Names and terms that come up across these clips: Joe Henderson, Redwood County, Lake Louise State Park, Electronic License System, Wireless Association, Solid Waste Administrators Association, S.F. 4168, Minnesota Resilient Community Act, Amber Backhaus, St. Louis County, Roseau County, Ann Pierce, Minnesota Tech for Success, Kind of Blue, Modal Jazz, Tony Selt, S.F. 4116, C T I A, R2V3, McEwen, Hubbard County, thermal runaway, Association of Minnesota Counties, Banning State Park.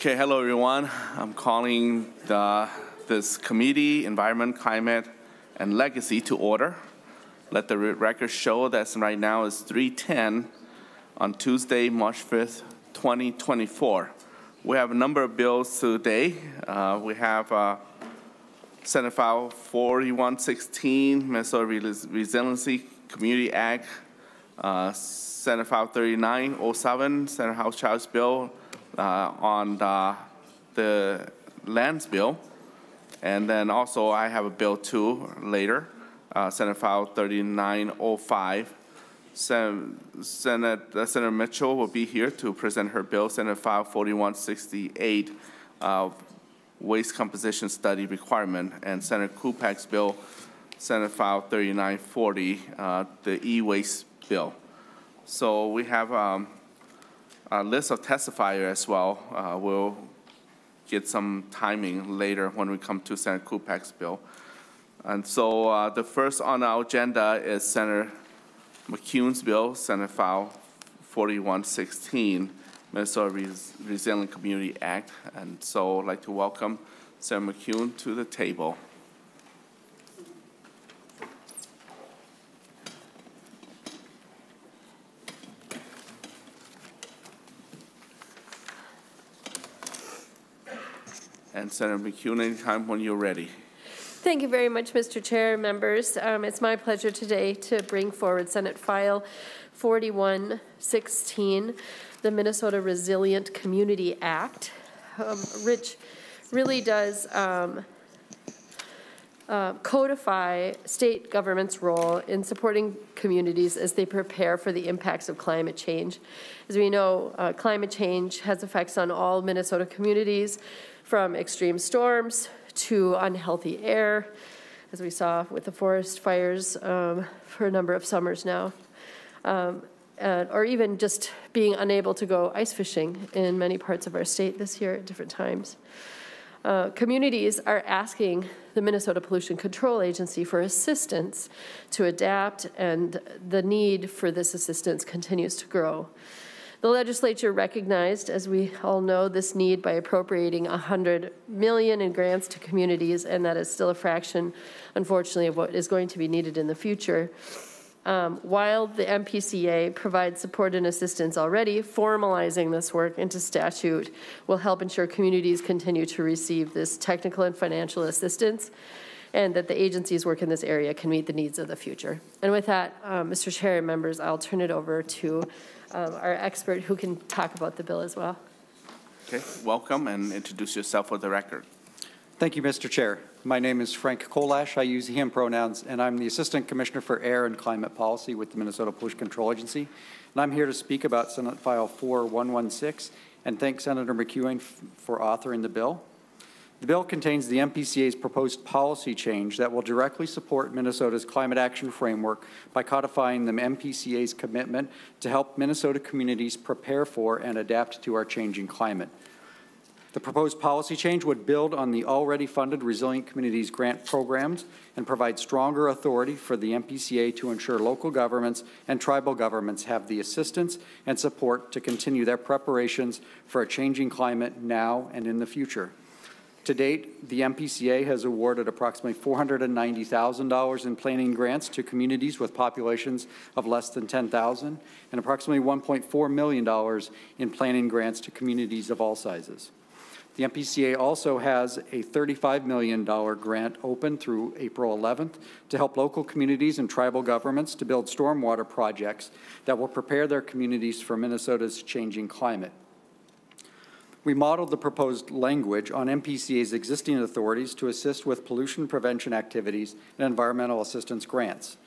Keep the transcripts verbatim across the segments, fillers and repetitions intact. Okay, hello everyone. I'm calling the, this committee, Environment, Climate, and Legacy to order. Let the record show that right now is three ten on Tuesday, March fifth, twenty twenty-four. We have a number of bills today. Uh, we have uh, Senate File forty-one sixteen, Minnesota Res Resiliency Community Act, uh, Senate File thirty-nine oh seven, Senator Hauschild's bill, Uh, on the, the lands bill, and then also I have a bill too later, uh, Senate File thirty-nine oh five. Sen Senate, uh, Senator Mitchell will be here to present her bill, Senate File forty-one sixty-eight, uh, Waste Composition Study Requirement, and Senator Kupec's bill, Senate File thirty-nine forty, uh, the e-waste bill. So we have um, a list of testifiers as well. Uh, we'll get some timing later when we come to Senator Kupec's bill. And so uh, the first on our agenda is Senator McEwen's bill, Senate File forty-one sixteen, Minnesota Res Resilient Community Act. And so I'd like to welcome Senator McEwen to the table. And Senator McEwen, anytime when you're ready. Thank you very much, Mister Chair, members. Um, it's my pleasure today to bring forward Senate File forty-one sixteen, the Minnesota Resilient Community Act, um, which really does um, uh, codify state government's role in supporting communities as they prepare for the impacts of climate change. As we know, uh, climate change has effects on all Minnesota communities, from extreme storms to unhealthy air, as we saw with the forest fires um, for a number of summers now, um, uh, or even just being unable to go ice fishing in many parts of our state this year at different times. Uh, communities are asking the Minnesota Pollution Control Agency for assistance to adapt, and the need for this assistance continues to grow. The legislature recognized, as we all know, this need by appropriating one hundred million dollars in grants to communities, and that is still a fraction, unfortunately, of what is going to be needed in the future. Um, while the M P C A provides support and assistance already, formalizing this work into statute will help ensure communities continue to receive this technical and financial assistance, and that the agency's work in this area can meet the needs of the future. And with that, um, Mister Chair and members, I'll turn it over to um, our expert who can talk about the bill as well. Okay, welcome, and introduce yourself for the record. Thank you, Mister Chair. My name is Frank Kohlasch. I use him pronouns, and I'm the Assistant Commissioner for Air and Climate Policy with the Minnesota Pollution Control Agency. And I'm here to speak about Senate File forty-one sixteen and thank Senator McEwen for authoring the bill. The bill contains the M P C A's proposed policy change that will directly support Minnesota's climate action framework by codifying the M P C A's commitment to help Minnesota communities prepare for and adapt to our changing climate. The proposed policy change would build on the already funded Resilient Communities grant programs and provide stronger authority for the M P C A to ensure local governments and tribal governments have the assistance and support to continue their preparations for a changing climate now and in the future. To date, the M P C A has awarded approximately four hundred ninety thousand dollars in planning grants to communities with populations of less than ten thousand, and approximately one point four million dollars in planning grants to communities of all sizes. The M P C A also has a thirty-five million dollars grant open through April eleventh to help local communities and tribal governments to build stormwater projects that will prepare their communities for Minnesota's changing climate. We modeled the proposed language on M P C A's existing authorities to assist with pollution prevention activities and environmental assistance grants.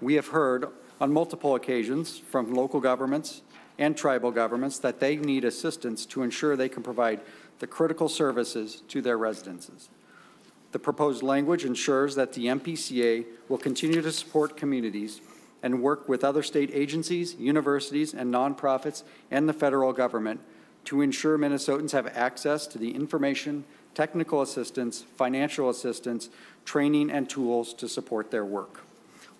We have heard on multiple occasions from local governments and tribal governments that they need assistance to ensure they can provide the critical services to their residents. The proposed language ensures that the M P C A will continue to support communities and work with other state agencies, universities, and nonprofits and the federal government to ensure Minnesotans have access to the information, technical assistance, financial assistance, training, and tools to support their work.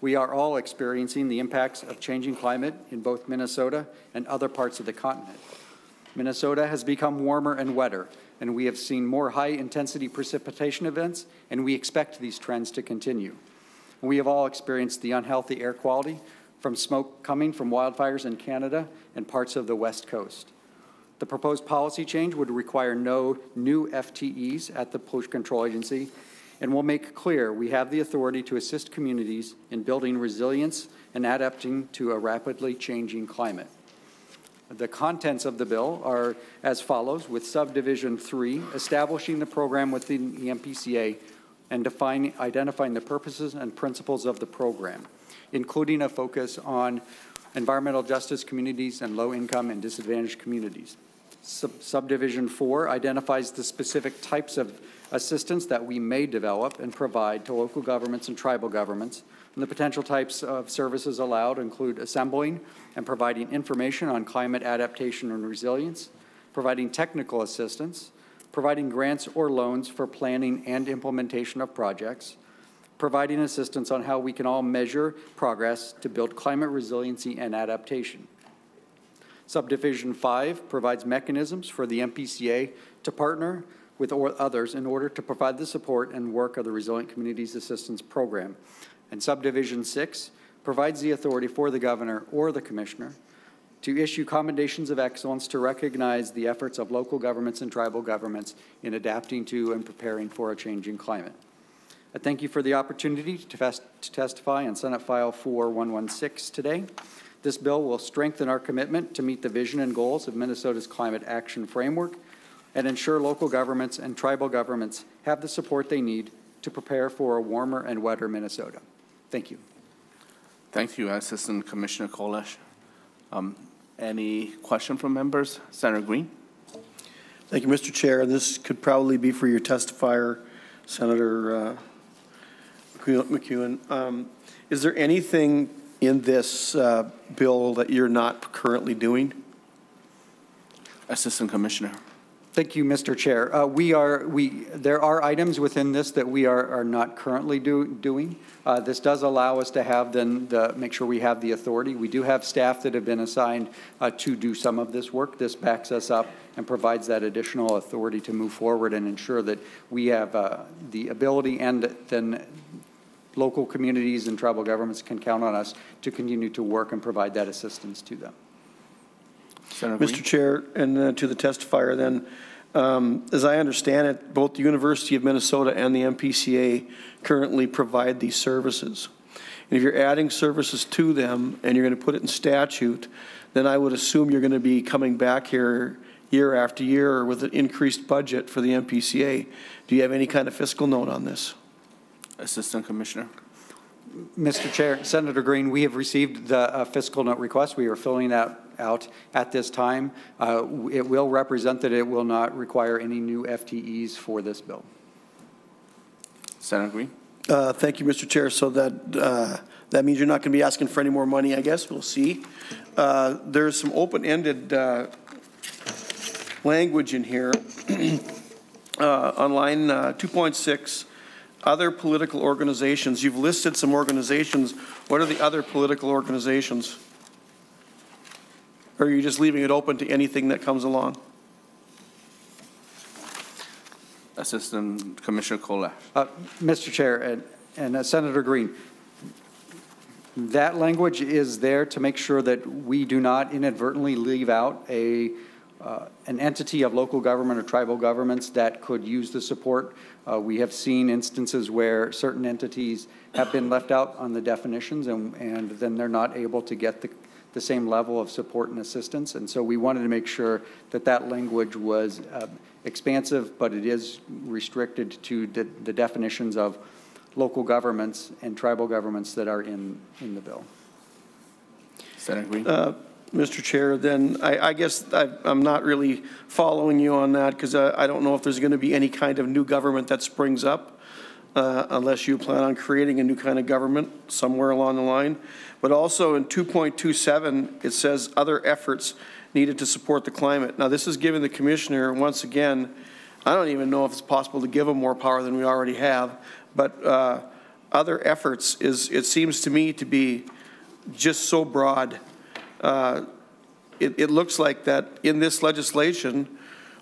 We are all experiencing the impacts of changing climate in both Minnesota and other parts of the continent. Minnesota has become warmer and wetter, and we have seen more high-intensity precipitation events, and we expect these trends to continue. We have all experienced the unhealthy air quality from smoke coming from wildfires in Canada and parts of the West Coast. The proposed policy change would require no new F T Es at the Pollution Control Agency, and will make clear we have the authority to assist communities in building resilience and adapting to a rapidly changing climate. The contents of the bill are as follows, with subdivision three, establishing the program within the M P C A and define, identifying the purposes and principles of the program, including a focus on environmental justice communities and low-income and disadvantaged communities. Sub subdivision four identifies the specific types of assistance that we may develop and provide to local governments and tribal governments. And the potential types of services allowed include assembling and providing information on climate adaptation and resilience, providing technical assistance, providing grants or loans for planning and implementation of projects, providing assistance on how we can all measure progress to build climate resiliency and adaptation. Subdivision five provides mechanisms for the M P C A to partner with others in order to provide the support and work of the Resilient Communities Assistance Program. And subdivision six provides the authority for the governor or the commissioner to issue commendations of excellence to recognize the efforts of local governments and tribal governments in adapting to and preparing for a changing climate. I thank you for the opportunity to, test to testify on Senate File forty-one sixteen today. This bill will strengthen our commitment to meet the vision and goals of Minnesota's Climate Action Framework and ensure local governments and tribal governments have the support they need to prepare for a warmer and wetter Minnesota. Thank you. Thank you, Assistant Commissioner Kohlasch. Um, any question from members? Senator Green. Thank you, Mister Chair. This could probably be for your testifier, Senator uh, McEwen. Um, is there anything in this uh, bill that you're not currently doing? Assistant Commissioner. Thank you, Mister Chair. Uh, we are, we, there are items within this that we are, are not currently do, doing. Uh, this does allow us to have then, the, make sure we have the authority. We do have staff that have been assigned uh, to do some of this work. This backs us up and provides that additional authority to move forward and ensure that we have uh, the ability and then local communities and tribal governments can count on us to continue to work and provide that assistance to them. Senator Mister Green. Chair, and uh, to the testifier then, um, as I understand it, both the University of Minnesota and the M P C A currently provide these services. And if you're adding services to them and you're going to put it in statute, then I would assume you're going to be coming back here year after year with an increased budget for the M P C A. Do you have any kind of fiscal note on this? Assistant Commissioner. Mister Chair, Senator Green, we have received the uh, fiscal note request. We are filling that out at this time. Uh, it will represent that it will not require any new F T Es for this bill. Senator Green. Uh, thank you, Mister Chair. So that uh, that means you're not going to be asking for any more money, I guess. We'll see. Uh, there's some open-ended uh, language in here. uh, on line uh, two point six, other political organizations. You've listed some organizations. What are the other political organizations? Or are you just leaving it open to anything that comes along? Assistant Commissioner Kohlasch. Uh, Mister Chair and, and uh, Senator Green, that language is there to make sure that we do not inadvertently leave out a uh, an entity of local government or tribal governments that could use the support. Uh, we have seen instances where certain entities have been left out on the definitions, and, and then they're not able to get the the same level of support and assistance. And so we wanted to make sure that that language was uh, expansive, but it is restricted to de the definitions of local governments and tribal governments that are in, in the bill. Senator Green. Uh, Mister Chair, then I, I guess I, I'm not really following you on that, because I, I don't know if there's going to be any kind of new government that springs up. Uh, unless you plan on creating a new kind of government somewhere along the line. But also in two point two seven, it says other efforts needed to support the climate. Now this is giving the commissioner, once again, I don't even know if it's possible to give him more power than we already have, but uh, other efforts is, it seems to me to be just so broad. Uh, it, it looks like that in this legislation,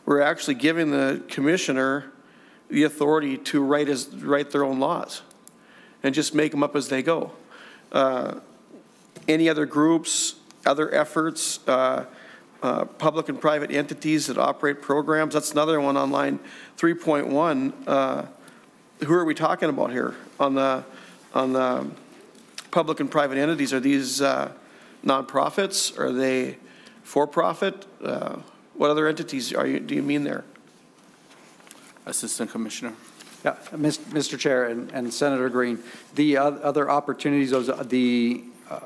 we're actually giving the commissioner the authority to write, as, write their own laws and just make them up as they go. Uh, any other groups, other efforts, uh, uh, public and private entities that operate programs, that's another one on line three point one. Uh, who are we talking about here? On the, on the public and private entities, are these uh, nonprofits? Are they for-profit? Uh, what other entities are you, do you mean there? Assistant Commissioner. Yeah, Mister Chair and, and Senator Green, the other opportunities, those the uh,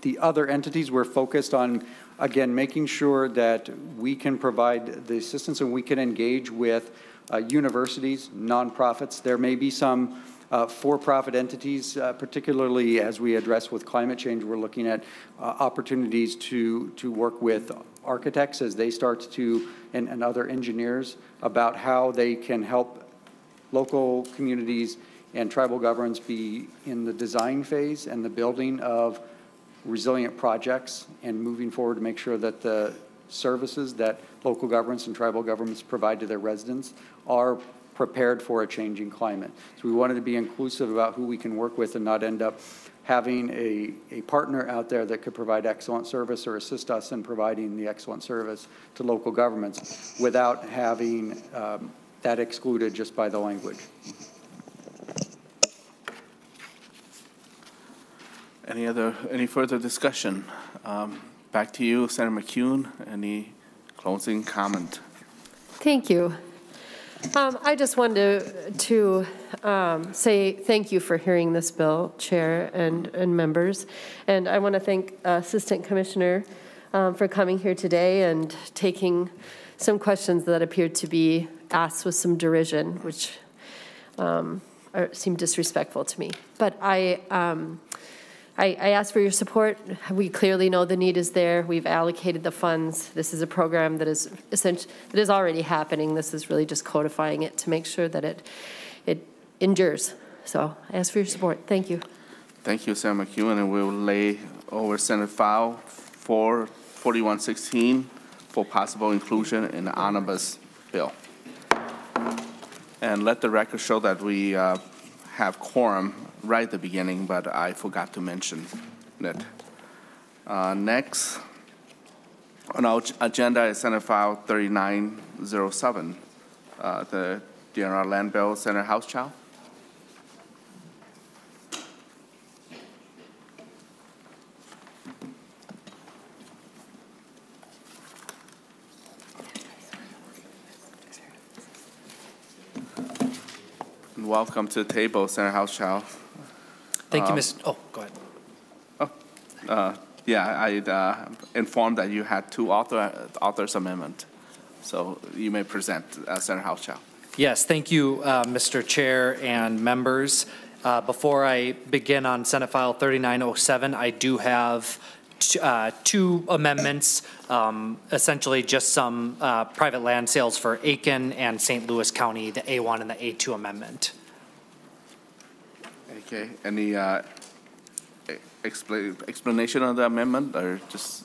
the other entities we're focused on, again, making sure that we can provide the assistance and we can engage with uh, universities, nonprofits. There may be some uh, for-profit entities, uh, particularly as we address with climate change. We're looking at uh, opportunities to to work with architects as they start to and, and other engineers about how they can help local communities and tribal governments be in the design phase and the building of resilient projects and moving forward to make sure that the services that local governments and tribal governments provide to their residents are prepared for a changing climate. So we wanted to be inclusive about who we can work with and not end up having a, a partner out there that could provide excellent service or assist us in providing the excellent service to local governments without having um, that excluded just by the language. Any other, any further discussion? Um, back to you, Senator McEwen. Any closing comment? Thank you. Um, I just wanted to, to um, say thank you for hearing this bill, Chair and, and members. And I want to thank uh, Assistant Commissioner um, for coming here today and taking some questions that appeared to be asked with some derision, which um, are, seemed disrespectful to me. But I, um, I, I asked for your support. We clearly know the need is there. We've allocated the funds. This is a program that is essentially, that is already happening. This is really just codifying it to make sure that it, it endures. So I ask for your support. Thank you. Thank you, Senator McEwen. And we will lay over Senate File forty-one sixteen for possible inclusion in the omnibus bill. And let the record show that we uh, have quorum right at the beginning, but I forgot to mention it. Uh, next on our agenda is Senate File thirty-nine oh seven, uh, the D N R land bill. Senator Hauschild. Welcome to the table, Senator Hauschild. Thank um, you, Mister Oh, go ahead. Oh, uh, yeah, I uh, informed that you had two author, authors amendment, so you may present, uh, Senator Hauschild. Yes, thank you, uh, Mister Chair and members. Uh, before I begin on Senate File thirty-nine oh seven, I do have Uh, two amendments, um, essentially just some uh, private land sales for Aiken and Saint Louis County, the A one and the A two amendment. Okay, any uh, expl explanation on the amendment, or just?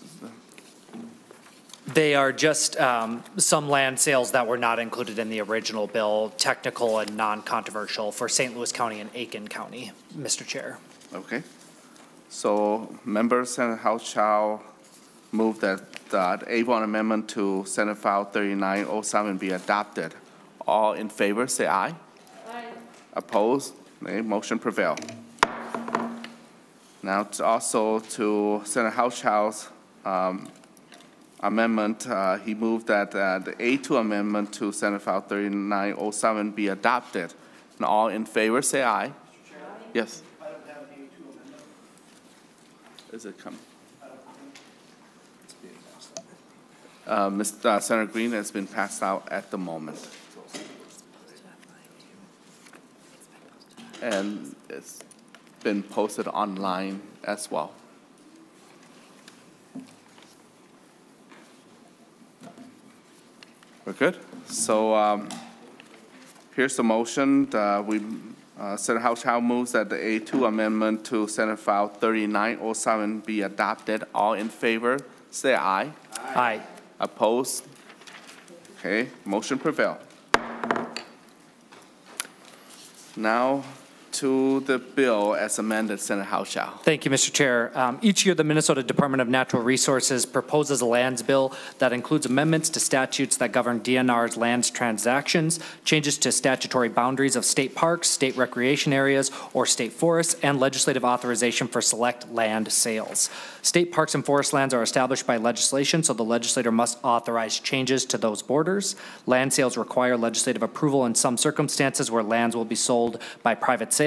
They are just um, some land sales that were not included in the original bill, technical and non-controversial, for Saint Louis County and Aiken County, Mister Chair. Okay. So, members, Senator Hauschild move that uh, the A one amendment to Senate File thirty-nine oh seven be adopted. All in favor, say aye. Aye. Opposed? Nay. Motion prevail. Now, it's also to Senator Hauschild's um, amendment, uh, he moved that uh, the A two amendment to Senate File thirty-nine oh seven be adopted. And all in favor, say aye. Sure. Yes. Is it coming? Uh, Mister Uh, Senator Green has been passed out at the moment. And it's been posted online as well. We're good? So um, here's the motion. Uh, we. Uh, Senator Hauschild moves that the A two amendment to Senate File thirty-nine oh seven be adopted. All in favor, say aye. Aye. Aye. Opposed? Okay, motion prevail. Now to the bill as amended, Senator Hauschild. Thank you, Mister Chair. Um, each year, the Minnesota Department of Natural Resources proposes a lands bill that includes amendments to statutes that govern D N R's lands transactions, changes to statutory boundaries of state parks, state recreation areas, or state forests, and legislative authorization for select land sales. State parks and forest lands are established by legislation, so the legislator must authorize changes to those borders. Land sales require legislative approval in some circumstances where lands will be sold by private sales,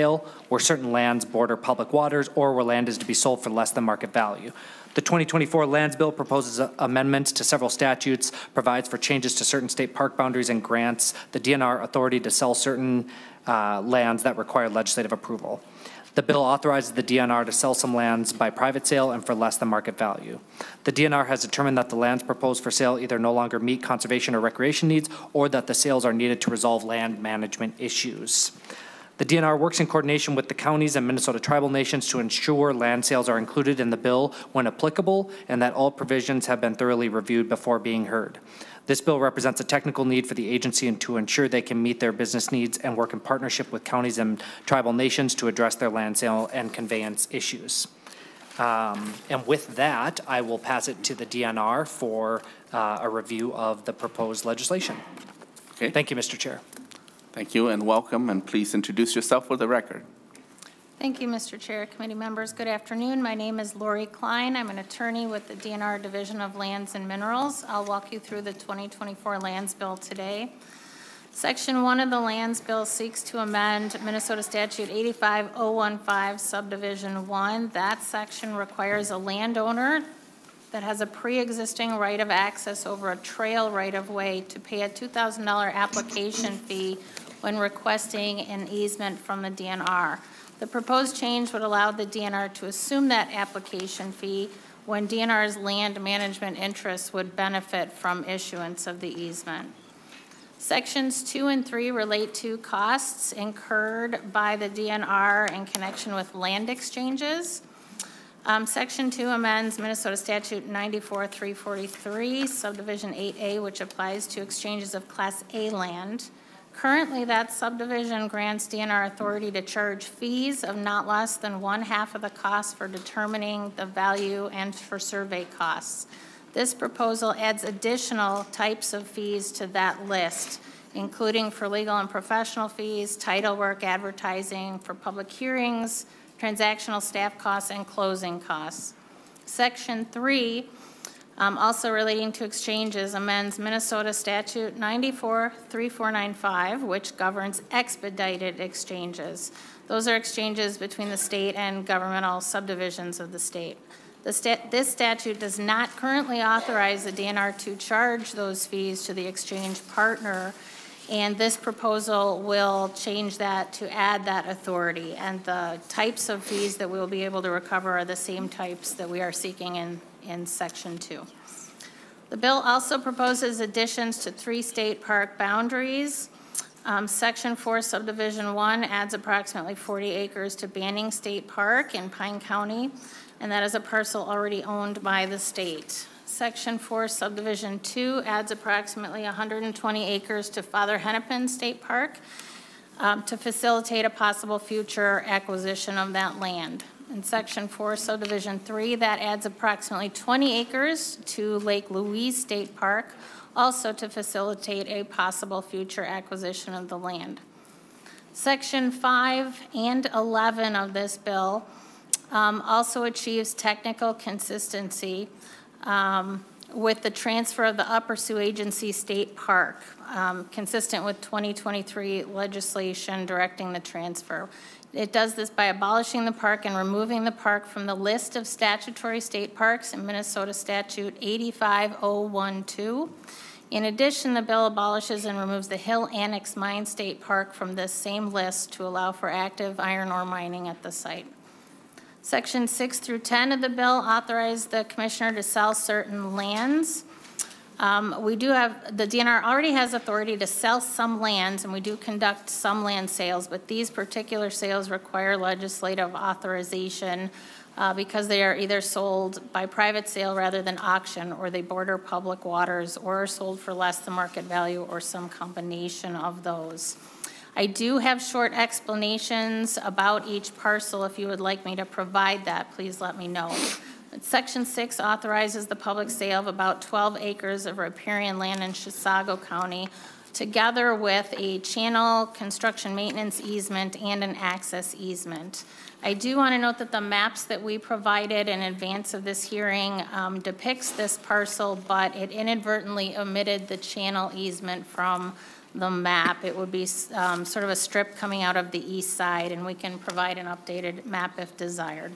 where certain lands border public waters, or where land is to be sold for less than market value. The twenty twenty-four Lands Bill proposes amendments to several statutes, provides for changes to certain state park boundaries, and grants the D N R authority to sell certain uh, lands that require legislative approval. The bill authorizes the D N R to sell some lands by private sale and for less than market value. The D N R has determined that the lands proposed for sale either no longer meet conservation or recreation needs, or that the sales are needed to resolve land management issues. The D N R works in coordination with the counties and Minnesota tribal nations to ensure land sales are included in the bill when applicable, and that all provisions have been thoroughly reviewed before being heard. This bill represents a technical need for the agency and to ensure they can meet their business needs and work in partnership with counties and tribal nations to address their land sale and conveyance issues. Um, and with that, I will pass it to the D N R for uh, a review of the proposed legislation. Okay. Thank you, Mister Chair. Thank you, and welcome, and please introduce yourself for the record. Thank you, Mister Chair, committee members. Good afternoon. My name is Lori Klein. I'm an attorney with the D N R Division of Lands and Minerals. I'll walk you through the twenty twenty-four Lands Bill today. Section one of the Lands Bill seeks to amend Minnesota Statute eighty-five oh fifteen, Subdivision one. That section requires a landowner that has a pre-existing right of access over a trail right-of-way to pay a two thousand dollar application fee when requesting an easement from the D N R. The proposed change would allow the D N R to assume that application fee when D N R's land management interests would benefit from issuance of the easement. Sections two and three relate to costs incurred by the D N R in connection with land exchanges. Um, Section two amends Minnesota Statute ninety-four three forty-three, Subdivision eight A, which applies to exchanges of Class A land. Currently, that subdivision grants D N R authority to charge fees of not less than one half of the cost for determining the value and for survey costs. This proposal adds additional types of fees to that list, including for legal and professional fees, title work, advertising, for public hearings, transactional staff costs, and closing costs. Section three, um, also relating to exchanges, amends Minnesota Statute ninety-four three four nine five, which governs expedited exchanges. Those are exchanges between the state and governmental subdivisions of the state. The stat this statute does not currently authorize the D N R to charge those fees to the exchange partner, and this proposal will change that to add that authority. And the types of fees that we will be able to recover are the same types that we are seeking in, in Section two. The bill also proposes additions to three state park boundaries. Um, Section four, Subdivision one, adds approximately forty acres to Banning State Park in Pine County, and that is a parcel already owned by the state. Section four, Subdivision two, adds approximately one hundred twenty acres to Father Hennepin State Park um, to facilitate a possible future acquisition of that land. In Section four, Subdivision three, that adds approximately twenty acres to Lake Louise State Park, also to facilitate a possible future acquisition of the land. Section five and eleven of this bill um, also achieves technical consistency Um, with the transfer of the Upper Sioux Agency State Park, um, consistent with twenty twenty-three legislation directing the transfer. It does this by abolishing the park and removing the park from the list of statutory state parks in Minnesota Statute eighty-five oh twelve. In addition, the bill abolishes and removes the Hill Annex Mine State Park from this same list to allow for active iron ore mining at the site. Section six through ten of the bill authorize the commissioner to sell certain lands. Um, we do have, the D N R already has authority to sell some lands, and we do conduct some land sales, but these particular sales require legislative authorization uh, because they are either sold by private sale rather than auction, or they border public waters, or are sold for less than market value, or some combination of those. I do have short explanations about each parcel. If you would like me to provide that, please let me know. Section six authorizes the public sale of about twelve acres of riparian land in Chisago County, together with a channel construction maintenance easement and an access easement. I do want to note that the maps that we provided in advance of this hearing um, depicts this parcel, but it inadvertently omitted the channel easement from the map. It would be um, sort of a strip coming out of the east side, and we can provide an updated map if desired.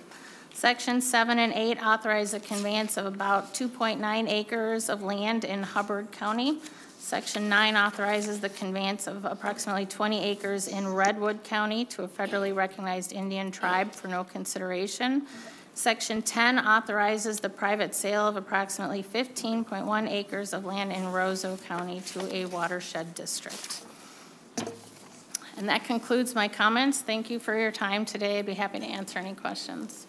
Section seven and eight authorize the conveyance of about two point nine acres of land in Hubbard County. Section nine authorizes the conveyance of approximately twenty acres in Redwood County to a federally recognized Indian tribe for no consideration. Section ten authorizes the private sale of approximately fifteen point one acres of land in Roseau County to a watershed district. And that concludes my comments. Thank you for your time today. I'd be happy to answer any questions.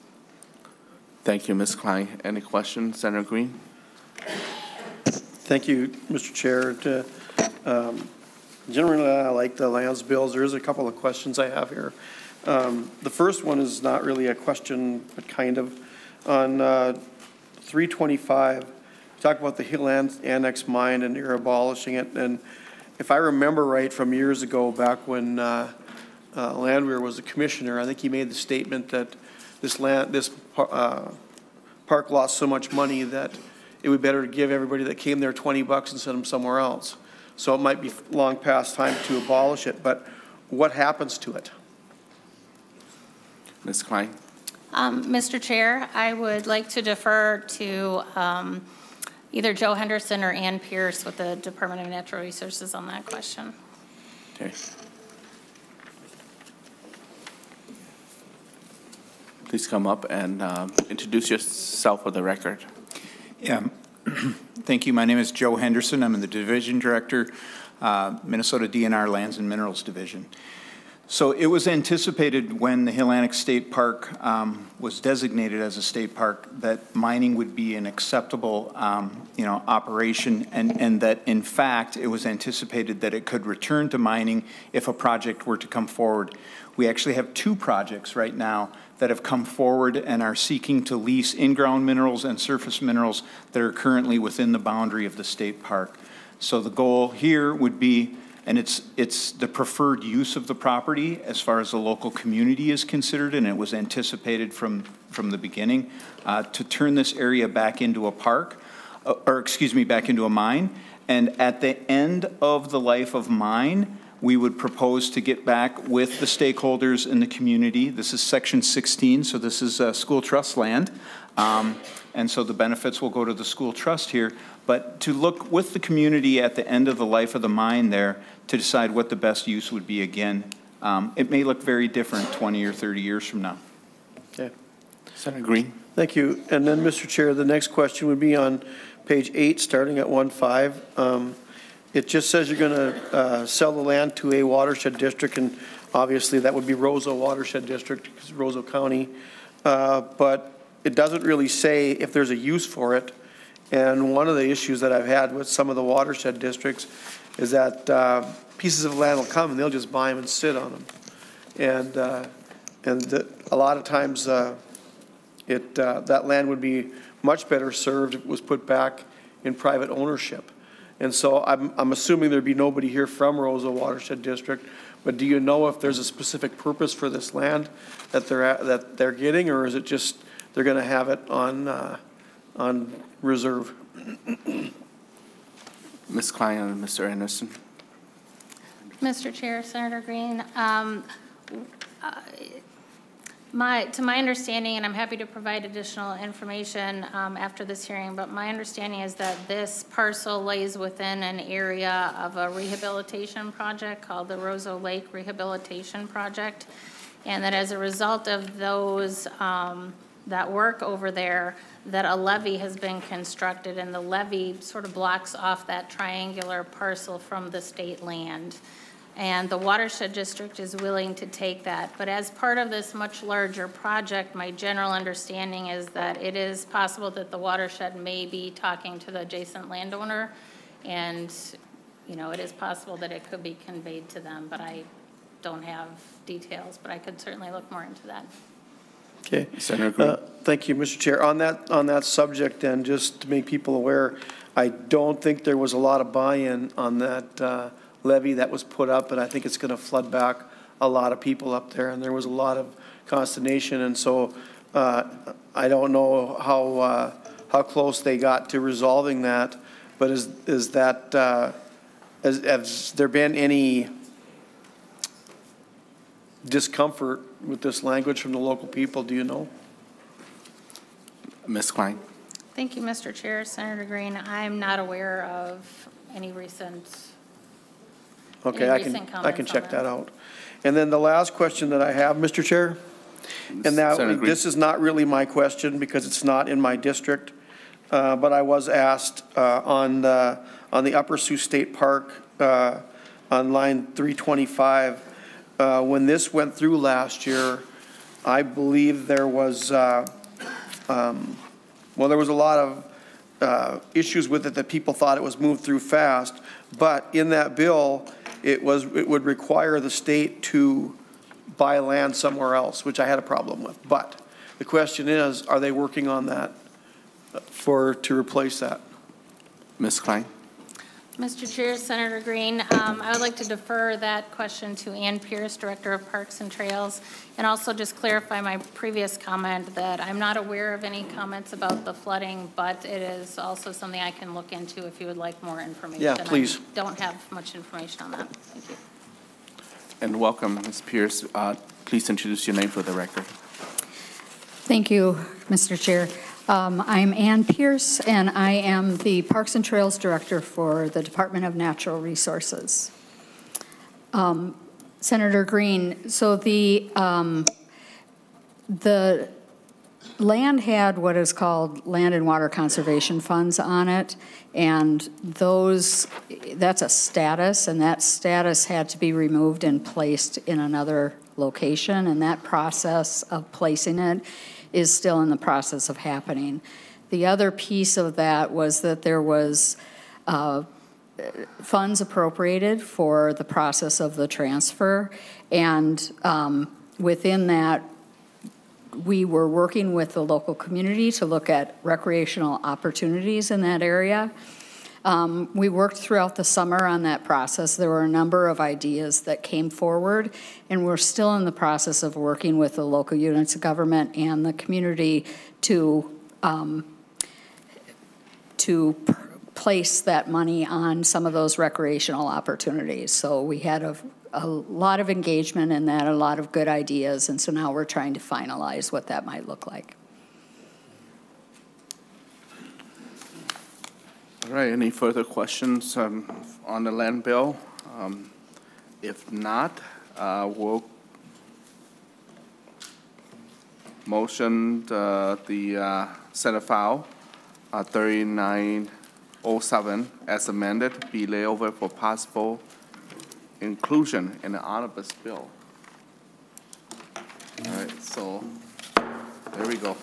Thank you, Miz Klein. Any questions? Senator Green. Thank you, Mister Chair. To, um, generally, I like the lands bills. There is a couple of questions I have here. Um, the first one is not really a question, but kind of. On uh, three twenty-five, we talk about the Hill Annex mine, and you're abolishing it. And if I remember right from years ago, back when uh, uh, Landwehr was the commissioner, I think he made the statement that This, land, this uh, park lost so much money that it would be better to give everybody that came there twenty bucks and send them somewhere else. So it might be long past time to abolish it, but what happens to it? Miz Klein. Um, Mister Chair, I would like to defer to um, either Joe Henderson or Ann Pierce with the Department of Natural Resources on that question. Okay. Please come up and uh, introduce yourself for the record. Yeah, thank you. My name is Joe Henderson. I'm the Division Director, uh, Minnesota D N R Lands and Minerals Division. So it was anticipated when the Hill Annex State Park um, was designated as a state park that mining would be an acceptable um, you know, operation, and, and that in fact it was anticipated that it could return to mining if a project were to come forward. We actually have two projects right now that have come forward and are seeking to lease in-ground minerals and surface minerals that are currently within the boundary of the state park. So the goal here would be, and it's, it's the preferred use of the property as far as the local community is considered, and it was anticipated from, from the beginning, uh, to turn this area back into a park, uh, or excuse me, back into a mine. And at the end of the life of mine, we would propose to get back with the stakeholders in the community. This is section sixteen, so this is uh, school trust land. Um, and so the benefits will go to the school trust here, but to look with the community at the end of the life of the mine there to decide what the best use would be again. Um, it may look very different twenty or thirty years from now. Okay. Senator Green. Thank you. And then, Mister Chair, the next question would be on page eight, starting at one five. Um, It just says you're going to uh, sell the land to a watershed district, and obviously that would be Roseau Watershed District, because Roseau County. Uh, but it doesn't really say if there's a use for it. And one of the issues that I've had with some of the watershed districts is that uh, pieces of land will come and they'll just buy them and sit on them. And uh, and the, a lot of times uh, it uh, that land would be much better served if it was put back in private ownership. And so I'm, I'm assuming there'd be nobody here from Roseau Watershed District, but do you know if there's a specific purpose for this land that they're at, that they're getting, or is it just they're going to have it on uh, on reserve? Miz Klein and Mister Anderson. Mister Chair, Senator Green. Um, uh, My, to my understanding, and I'm happy to provide additional information um, after this hearing, but my understanding is that this parcel lays within an area of a rehabilitation project called the Roseau Lake Rehabilitation Project, and that as a result of those, um, that work over there, that a levee has been constructed, and the levee sort of blocks off that triangular parcel from the state land. and the watershed district is willing to take that. But as part of this much larger project, my general understanding is that it is possible that the watershed may be talking to the adjacent landowner, and you know, it is possible that it could be conveyed to them, but I don't have details, but I could certainly look more into that. Okay. Senator Green. Uh, thank you, Mister Chair. On that, on that subject, and just to make people aware, I don't think there was a lot of buy-in on that uh, levy that was put up, and I think it's going to flood back a lot of people up there, and there was a lot of consternation, and so uh, I don't know how uh, how close they got to resolving that, but is is that uh, has, has there been any discomfort with this language from the local people, do you know? Miz Klein. Thank you, Mister Chair. Senator Green, I'm not aware of any recent Okay, any I, recent can, I can check that. that out. And then the last question that I have, Mister Chair, and that this is not really my question because it's not in my district, uh, but I was asked uh, on, the, on the Upper Sioux State Park uh, on line three twenty-five, Uh, when this went through last year, I believe there was, uh, um, well, there was a lot of uh, issues with it that people thought it was moved through fast. But in that bill, it was it would require the state to buy land somewhere else, which I had a problem with. But the question is, are they working on that for to replace that? Miz Klein. Mister Chair, Senator Green, um, I would like to defer that question to Ann Pierce, Director of Parks and Trails, and also just clarify my previous comment that I'm not aware of any comments about the flooding, but it is also something I can look into if you would like more information. Yeah, please. I don't have much information on that. Thank you. And welcome, Miz Pierce. Uh, please introduce your name for the record. Thank you, Mister Chair. Um, I'm Ann Pierce, and I am the Parks and Trails Director for the Department of Natural Resources. Um, Senator Green, so the, um, the land had what is called land and water conservation funds on it, and those, that's a status, and that status had to be removed and placed in another location, and that process of placing it is still in the process of happening. The other piece of that was that there was uh, funds appropriated for the process of the transfer, and um, within that, we were working with the local community to look at recreational opportunities in that area. Um, we worked throughout the summer on that process. There were a number of ideas that came forward, and we're still in the process of working with the local units of government and the community to, um, to place that money on some of those recreational opportunities. So we had a, a lot of engagement in that, a lot of good ideas, and so now we're trying to finalize what that might look like. All right, any further questions um, on the land bill? Um, if not, uh, we'll motion the, the uh, Senate file uh, thirty-nine oh seven as amended be laid over for possible inclusion in the omnibus bill. All right, so there we go.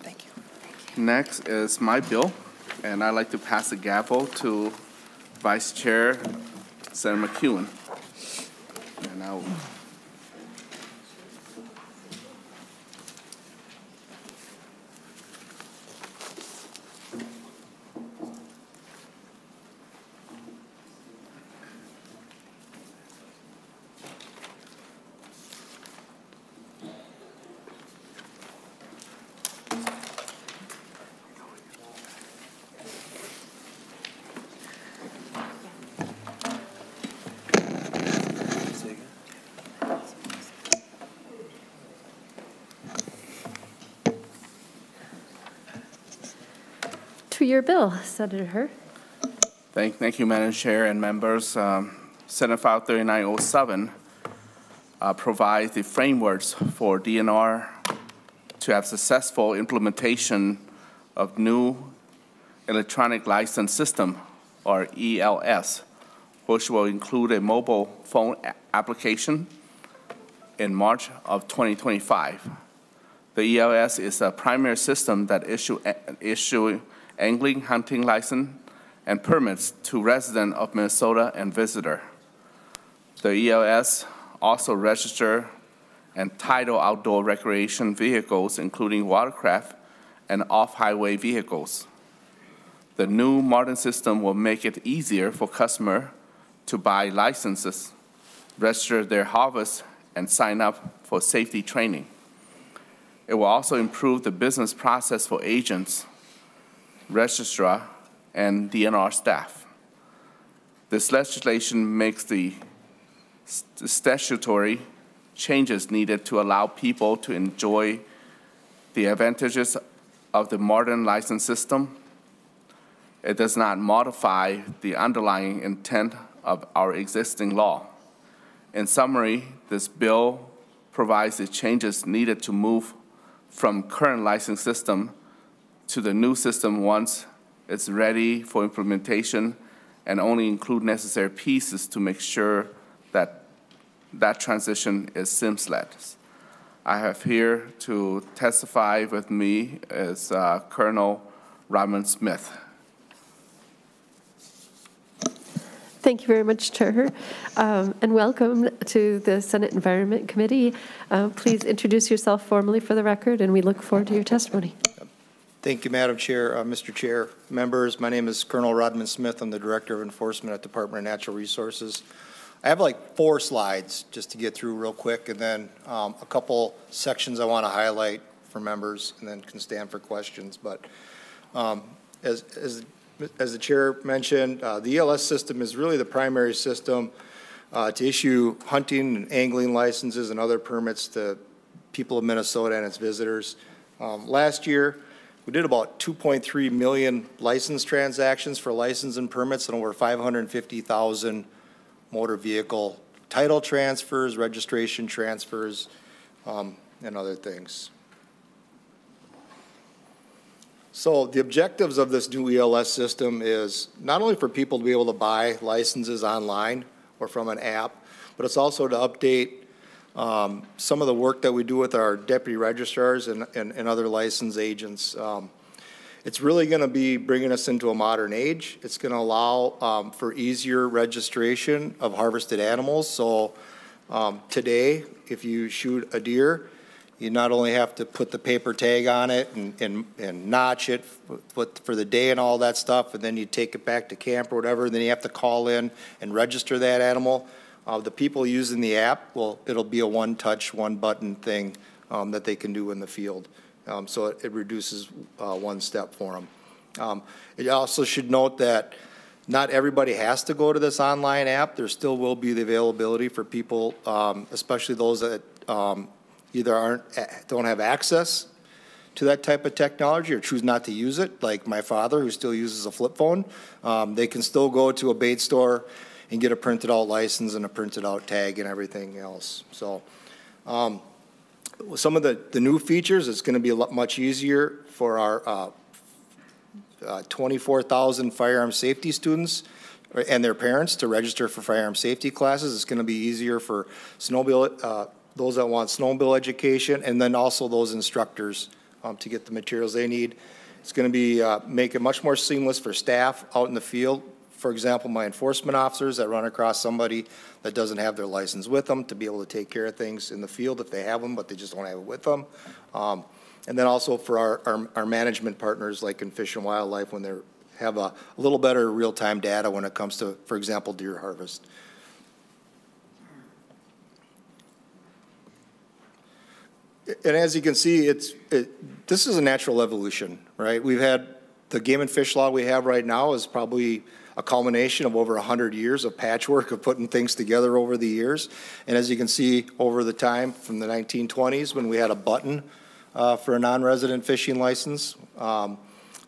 Thank you. Thank you. Next is my bill. And I'd like to pass the gavel to Vice Chair Senator McEwen. And I'll... Your bill, Senator Herr. Thank, thank you, Madam Chair and members. Um, Senate File thirty-nine oh seven uh, provides the frameworks for D N R to have successful implementation of new Electronic License System, or E L S, which will include a mobile phone application in March of twenty twenty-five. The E L S is a primary system that issue, issue angling, hunting license, and permits to residents of Minnesota and visitor. The E L S also register and title outdoor recreation vehicles, including watercraft and off-highway vehicles. The new modern system will make it easier for customers to buy licenses, register their harvest, and sign up for safety training. It will also improve the business process for agents, registrar, and D N R staff. This legislation makes the st- statutory changes needed to allow people to enjoy the advantages of the modern license system. It does not modify the underlying intent of our existing law. In summary, this bill provides the changes needed to move from current license system to the new system once it's ready for implementation, and only include necessary pieces to make sure that that transition is seamless. I have here to testify with me is uh, Colonel Robin Smith. Thank you very much, Chair, um, and welcome to the Senate Environment Committee. Uh, please introduce yourself formally for the record, and we look forward to your testimony. Thank you, Madam Chair, uh, Mister Chair, members. My name is Colonel Rodman Smith. I'm the Director of Enforcement at the Department of Natural Resources. I have like four slides just to get through real quick, and then um, a couple sections I want to highlight for members, and then can stand for questions. But um, as, as, as the Chair mentioned, uh, the E L S system is really the primary system uh, to issue hunting and angling licenses and other permits to people of Minnesota and its visitors. Um, last year, we did about two point three million license transactions for license and permits, and over five hundred fifty thousand motor vehicle title transfers, registration transfers, um, and other things. So the objectives of this new E L S system is not only for people to be able to buy licenses online or from an app, but it's also to update Um, some of the work that we do with our deputy registrars and, and, and other license agents. Um, it's really going to be bringing us into a modern age. It's going to allow um, for easier registration of harvested animals. So um, today, if you shoot a deer, you not only have to put the paper tag on it and, and, and notch it for, for the day and all that stuff, and then you take it back to camp or whatever, and then you have to call in and register that animal. Uh, the people using the app, well, it'll be a one-touch, one-button thing um, that they can do in the field. Um, so it, it reduces uh, one step for them. Um, it also should note that not everybody has to go to this online app. There still will be the availability for people, um, especially those that um, either aren't, don't have access to that type of technology or choose not to use it, like my father, who still uses a flip phone. Um, they can still go to a bait store and get a printed out license and a printed out tag and everything else. So um, some of the, the new features, it's going to be a lot much easier for our uh, uh, twenty-four thousand firearm safety students and their parents to register for firearm safety classes. It's going to be easier for snowmobile, uh, those that want snowmobile education, and then also those instructors um, to get the materials they need. It's going to be uh, make it much more seamless for staff out in the field. For example, my enforcement officers that run across somebody that doesn't have their license with them, to be able to take care of things in the field if they have them, but they just don't have it with them. Um, and then also for our, our, our management partners, like in Fish and Wildlife, when they have a, a little better real-time data when it comes to, for example, deer harvest. And as you can see, it's it, this is a natural evolution, right? We've had the game and fish law we have right now is probably a culmination of over one hundred years of patchwork of putting things together over the years. And as you can see, over the time from the nineteen twenties, when we had a button uh, for a non-resident fishing license, um,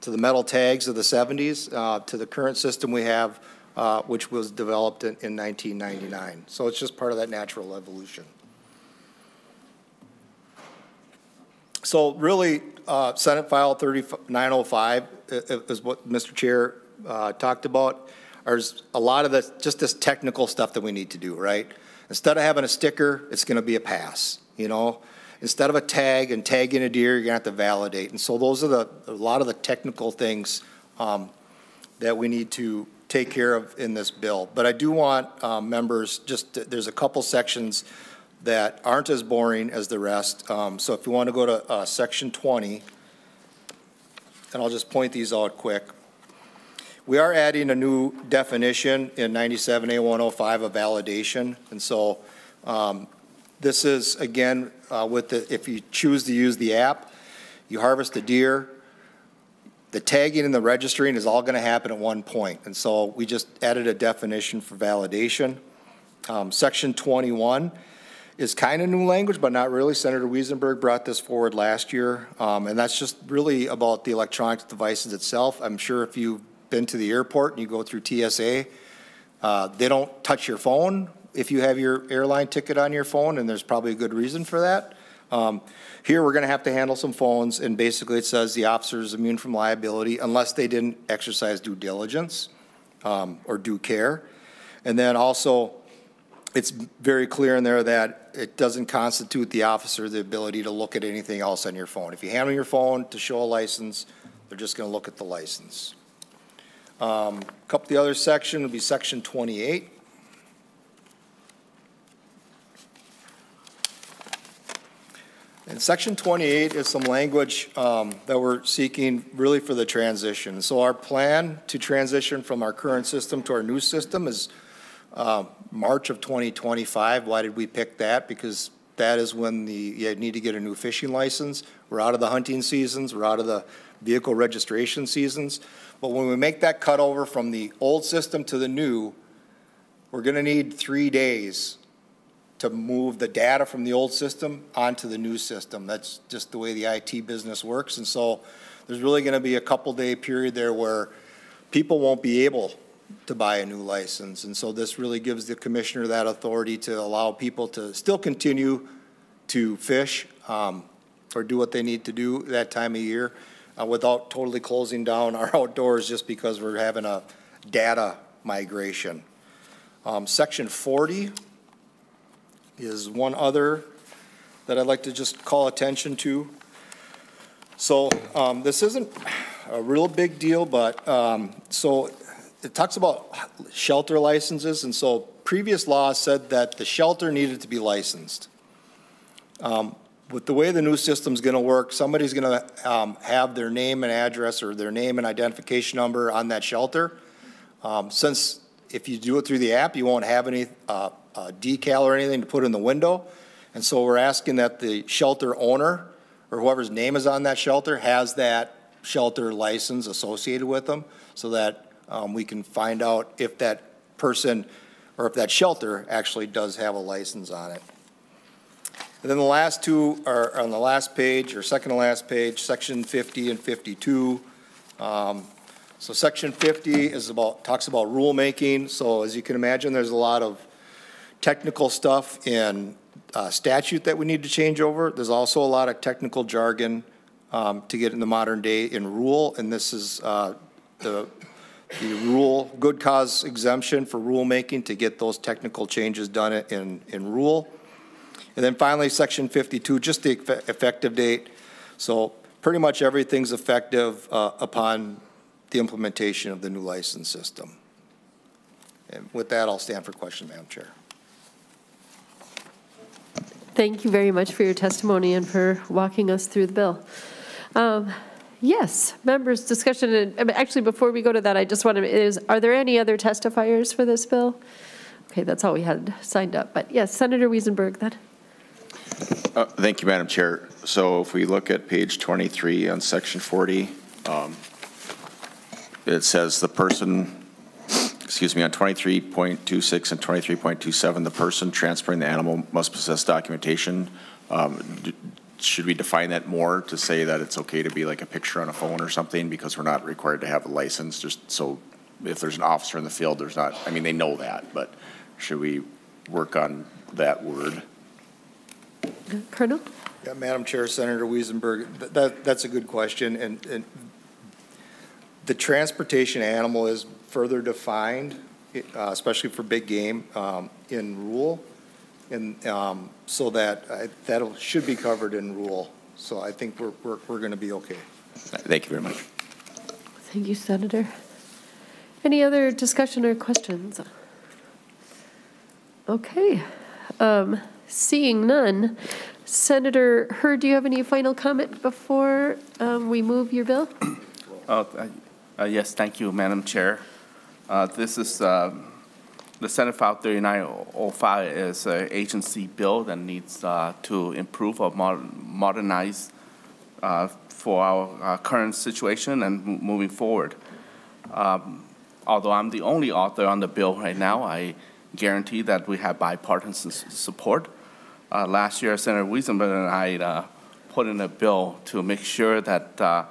to the metal tags of the seventies, uh, to the current system we have, uh, which was developed in, in nineteen ninety-nine. So it's just part of that natural evolution. So really, uh, Senate File thirty-nine oh five is what Mister Chair Uh, talked about. are a lot of the, just this technical stuff that we need to do, right? Instead of having a sticker, it's gonna be a pass, you know? Instead of a tag and tagging a deer, you're gonna have to validate. And so those are the, a lot of the technical things um, that we need to take care of in this bill. But I do want um, members, just to, there's a couple sections that aren't as boring as the rest. Um, so if you wanna go to uh, section twenty, and I'll just point these out quick. We are adding a new definition in ninety-seven A one oh five of validation. And so um, this is, again, uh, with the, if you choose to use the app, you harvest the deer, the tagging and the registering is all gonna happen at one point. And so we just added a definition for validation. Um, section twenty-one is kind of new language, but not really. Senator Wiesenberg brought this forward last year. Um, and that's just really about the electronic devices itself. I'm sure if you been to the airport and you go through T S A, uh, they don't touch your phone if you have your airline ticket on your phone, and there's probably a good reason for that. Um, here we're gonna have to handle some phones, and basically it says the officer is immune from liability unless they didn't exercise due diligence um, or due care. And then also it's very clear in there that it doesn't constitute the officer the ability to look at anything else on your phone. If you hand them your phone to show a license, they're just gonna look at the license. Um, a couple of the other section would be section twenty-eight. And section twenty-eight is some language um, that we're seeking really for the transition. So our plan to transition from our current system to our new system is uh, March of twenty twenty-five. Why did we pick that? Because that is when the, you need to get a new fishing license. We're out of the hunting seasons. We're out of the vehicle registration seasons. But when we make that cutover from the old system to the new, we're gonna need three days to move the data from the old system onto the new system. That's just the way the I T business works. And so there's really gonna be a couple day period there where people won't be able to buy a new license. And so this really gives the commissioner that authority to allow people to still continue to fish um, or do what they need to do that time of year. Uh, without totally closing down our outdoors just because we're having a data migration. Um, section forty is one other that I'd like to just call attention to. So um, this isn't a real big deal, but um, so it talks about shelter licenses, and so previous law said that the shelter needed to be licensed. Um, With the way the new system's gonna work, somebody's gonna um, have their name and address or their name and identification number on that shelter. Um, since if you do it through the app, you won't have any uh, uh, decal or anything to put in the window. And so we're asking that the shelter owner or whoever's name is on that shelter has that shelter license associated with them so that um, we can find out if that person or if that shelter actually does have a license on it. And then the last two are on the last page, or second to last page, section fifty and fifty-two. Um, so section fifty is about, talks about rulemaking. So as you can imagine, there's a lot of technical stuff in uh, statute that we need to change over. There's also a lot of technical jargon um, to get in the modern day in rule. And this is uh, the, the rule, good cause exemption for rulemaking to get those technical changes done in, in rule. And then finally, section fifty-two, just the effective date. So pretty much everything's effective uh, upon the implementation of the new license system. And with that, I'll stand for question, Madam Chair. Thank you very much for your testimony and for walking us through the bill. Um, yes, members, discussion, and actually before we go to that, I just want to, is, are there any other testifiers for this bill? Okay, that's all we had signed up, but yes, Senator Wiesenberg then. Uh, thank you, Madam Chair. So if we look at page twenty-three on section forty, um, it says the person, excuse me, on twenty-three point two six and twenty-three point two seven, the person transferring the animal must possess documentation. Um, should we define that more to say that it's okay to be like a picture on a phone or something because we're not required to have a license, just so if there's an officer in the field, there's not, I mean, they know that, but should we work on that word? Colonel? Yeah, Madam Chair, Senator Wiesenberg, that, that, that's a good question. And, and The transportation animal is further defined, uh, especially for big game, um, in rule, and um, so that uh, that should be covered in rule. So I think we're, we're, we're going to be okay. Thank you very much. Thank you, Senator. Any other discussion or questions? Okay. Um, seeing none, Senator Hurd, do you have any final comment before um, we move your bill? Uh, uh, yes, thank you, Madam Chair. Uh, this is uh, the Senate File thirty-nine oh five is an agency bill that needs uh, to improve or modernize uh, for our, our current situation and moving forward. Um, although I'm the only author on the bill right now, I guarantee that we have bipartisan support. Uh, last year, Senator Wiesenberg and I uh, put in a bill to make sure that uh,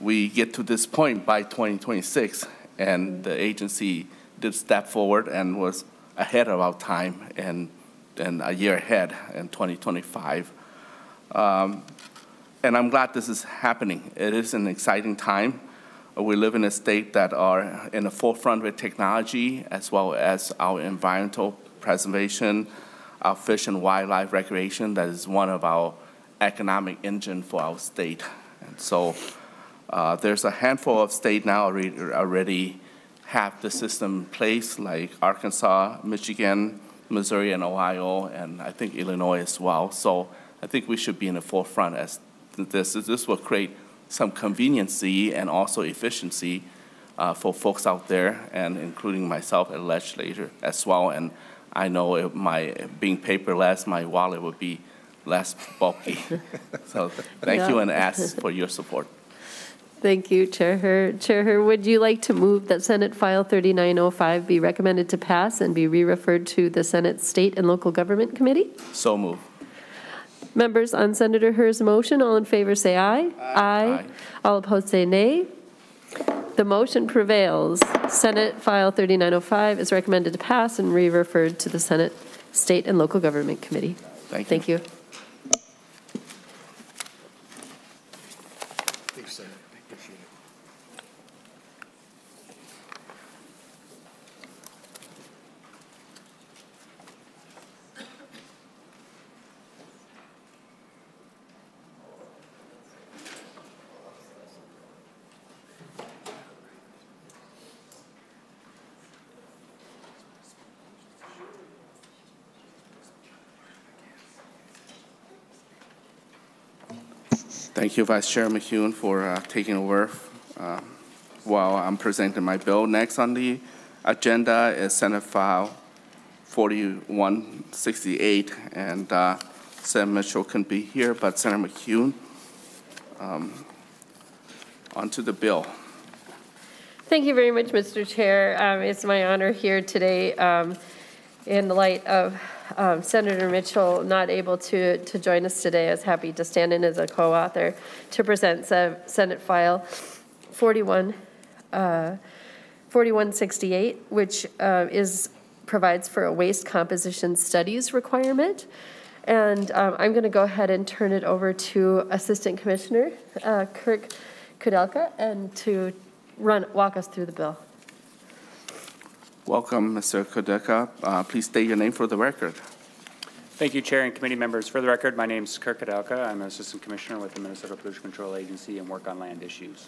we get to this point by twenty twenty-six, and the agency did step forward and was ahead of our time and, and a year ahead in twenty twenty-five. Um, and I'm glad this is happening. It is an exciting time. We live in a state that are in the forefront with technology as well as our environmental preservation, our fish and wildlife recreation that is one of our economic engine for our state. And so uh, there's a handful of states now already, already have the system in place, like Arkansas, Michigan, Missouri, and Ohio, and I think Illinois as well. So I think we should be in the forefront as this. This will create some conveniency and also efficiency uh, for folks out there, and including myself as legislator as well. And I know if my being paperless, my wallet would be less bulky. So thank yeah. you, and ask for your support. Thank you, Chair Hurd. Chair Hurd, would you like to move that Senate File thirty-nine oh five be recommended to pass and be re-referred to the Senate State and Local Government Committee? So moved. Members, on Senator Hurd's motion, all in favor say aye. Aye. Aye. Aye. All opposed say nay. The motion prevails. Senate File thirty-nine oh five is recommended to pass and re-referred to the Senate State and Local Government Committee. Thank you. Thank you. Thank you, Vice Chair McEwen, for uh, taking over uh, while I'm presenting my bill. Next on the agenda is Senate File forty-one sixty-eight, and uh, Senator Mitchell couldn't be here, but Senator McEwen, um, onto the bill. Thank you very much, Mister Chair. Um, it's my honor here today, um, in the light of Um, Senator Mitchell not able to, to join us today. I was happy to stand in as a co-author to present se Senate File forty-one sixty-eight, which uh, is provides for a waste composition studies requirement. And um, I'm going to go ahead and turn it over to Assistant Commissioner uh, Kirk Koudelka and to run walk us through the bill. Welcome, Mister Koudelka. Uh, please state your name for the record. Thank you, Chair and committee members. For the record, my name is Kirk Koudelka. I'm an assistant commissioner with the Minnesota Pollution Control Agency and work on land issues.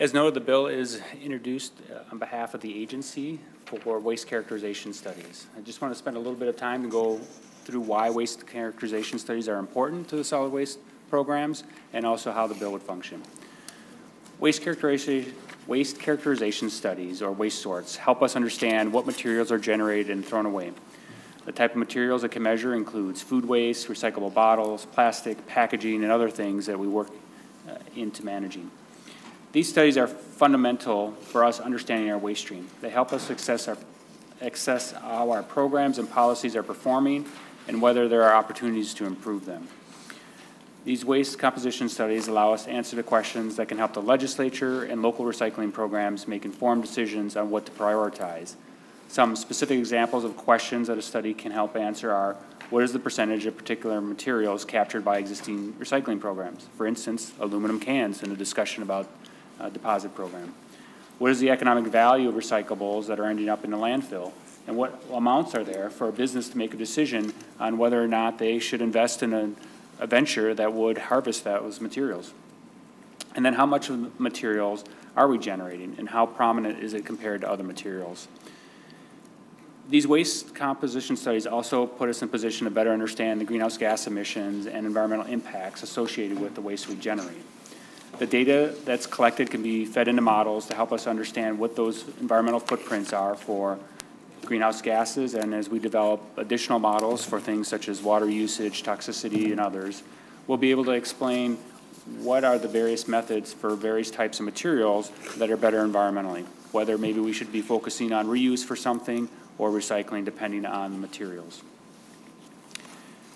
As noted, the bill is introduced on behalf of the agency for waste characterization studies. I just want to spend a little bit of time to go through why waste characterization studies are important to the solid waste programs and also how the bill would function. Waste characterization Waste characterization studies, or waste sorts, help us understand what materials are generated and thrown away. The type of materials it can measure includes food waste, recyclable bottles, plastic, packaging, and other things that we work uh, into managing. These studies are fundamental for us understanding our waste stream. They help us assess, our, assess how our programs and policies are performing and whether there are opportunities to improve them. These waste composition studies allow us to answer the questions that can help the legislature and local recycling programs make informed decisions on what to prioritize. Some specific examples of questions that a study can help answer are, what is the percentage of particular materials captured by existing recycling programs? For instance, aluminum cans in a discussion about uh, deposit program. What is the economic value of recyclables that are ending up in the landfill? And what amounts are there for a business to make a decision on whether or not they should invest in a, a venture that would harvest those materials? And then how much of the materials are we generating, and how prominent is it compared to other materials? These waste composition studies also put us in a position to better understand the greenhouse gas emissions and environmental impacts associated with the waste we generate. The data that's collected can be fed into models to help us understand what those environmental footprints are for greenhouse gases, and as we develop additional models for things such as water usage, toxicity, and others, we'll be able to explain what are the various methods for various types of materials that are better environmentally, whether maybe we should be focusing on reuse for something or recycling depending on the materials.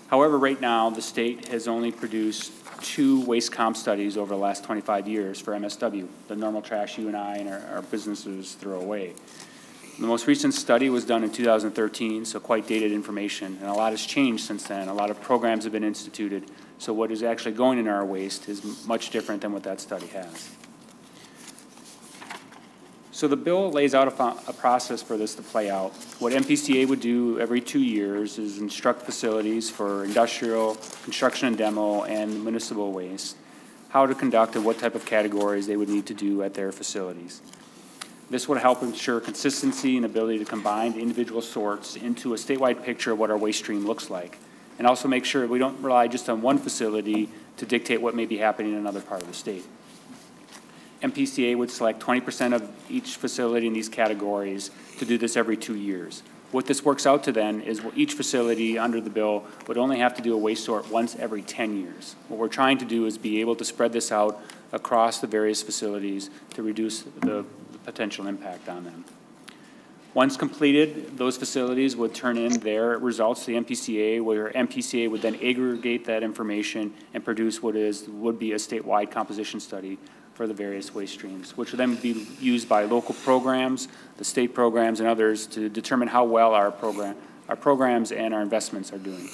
However, right now, the state has only produced two waste comp studies over the last twenty-five years for M S W, the normal trash you and I and our, our businesses throw away. The most recent study was done in two thousand thirteen, so quite dated information, and a lot has changed since then. A lot of programs have been instituted, so what is actually going in our waste is much different than what that study has. So the bill lays out a, a process for this to play out. What M P C A would do every two years is instruct facilities for industrial, construction and demo, and municipal waste, how to conduct and what type of categories they would need to do at their facilities. This would help ensure consistency and ability to combine individual sorts into a statewide picture of what our waste stream looks like, and also make sure we don't rely just on one facility to dictate what may be happening in another part of the state. M P C A would select twenty percent of each facility in these categories to do this every two years. What this works out to then is each facility under the bill would only have to do a waste sort once every ten years. What we're trying to do is be able to spread this out across the various facilities to reduce the potential impact on them. Once completed, those facilities would turn in their results to the M P C A, where M P C A would then aggregate that information and produce what is would be a statewide composition study for the various waste streams, which would then be used by local programs, the state programs, and others to determine how well our program, our programs and our investments are doing.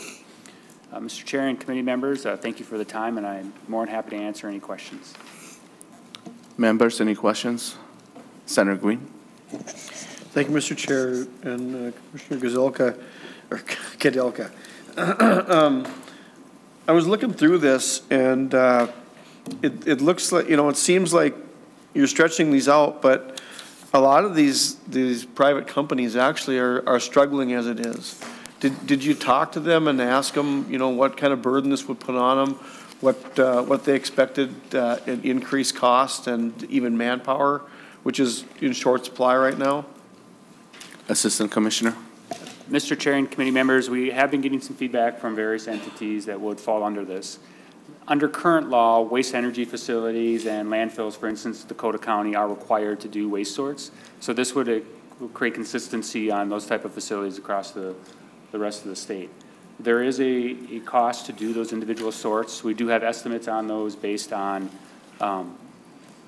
Uh, Mister Chair and committee members, uh, thank you for the time, and I'm more than happy to answer any questions. Members, any questions? Senator Green. Thank you, Mister Chair, and uh, Commissioner Gazelka, or Koudelka. um, I was looking through this, and uh, it, it looks like, you know, it seems like you're stretching these out, but a lot of these these private companies actually are, are struggling as it is. Did, did you talk to them and ask them, you know, what kind of burden this would put on them, what, uh, what they expected uh, in increased cost and even manpower, which is in short supply right now? Assistant Commissioner. Mister Chair and committee members, we have been getting some feedback from various entities that would fall under this. Under current law, waste energy facilities and landfills, for instance, Dakota County, are required to do waste sorts. So this would uh, create consistency on those type of facilities across the, the rest of the state. There is a, a cost to do those individual sorts. We do have estimates on those based on um,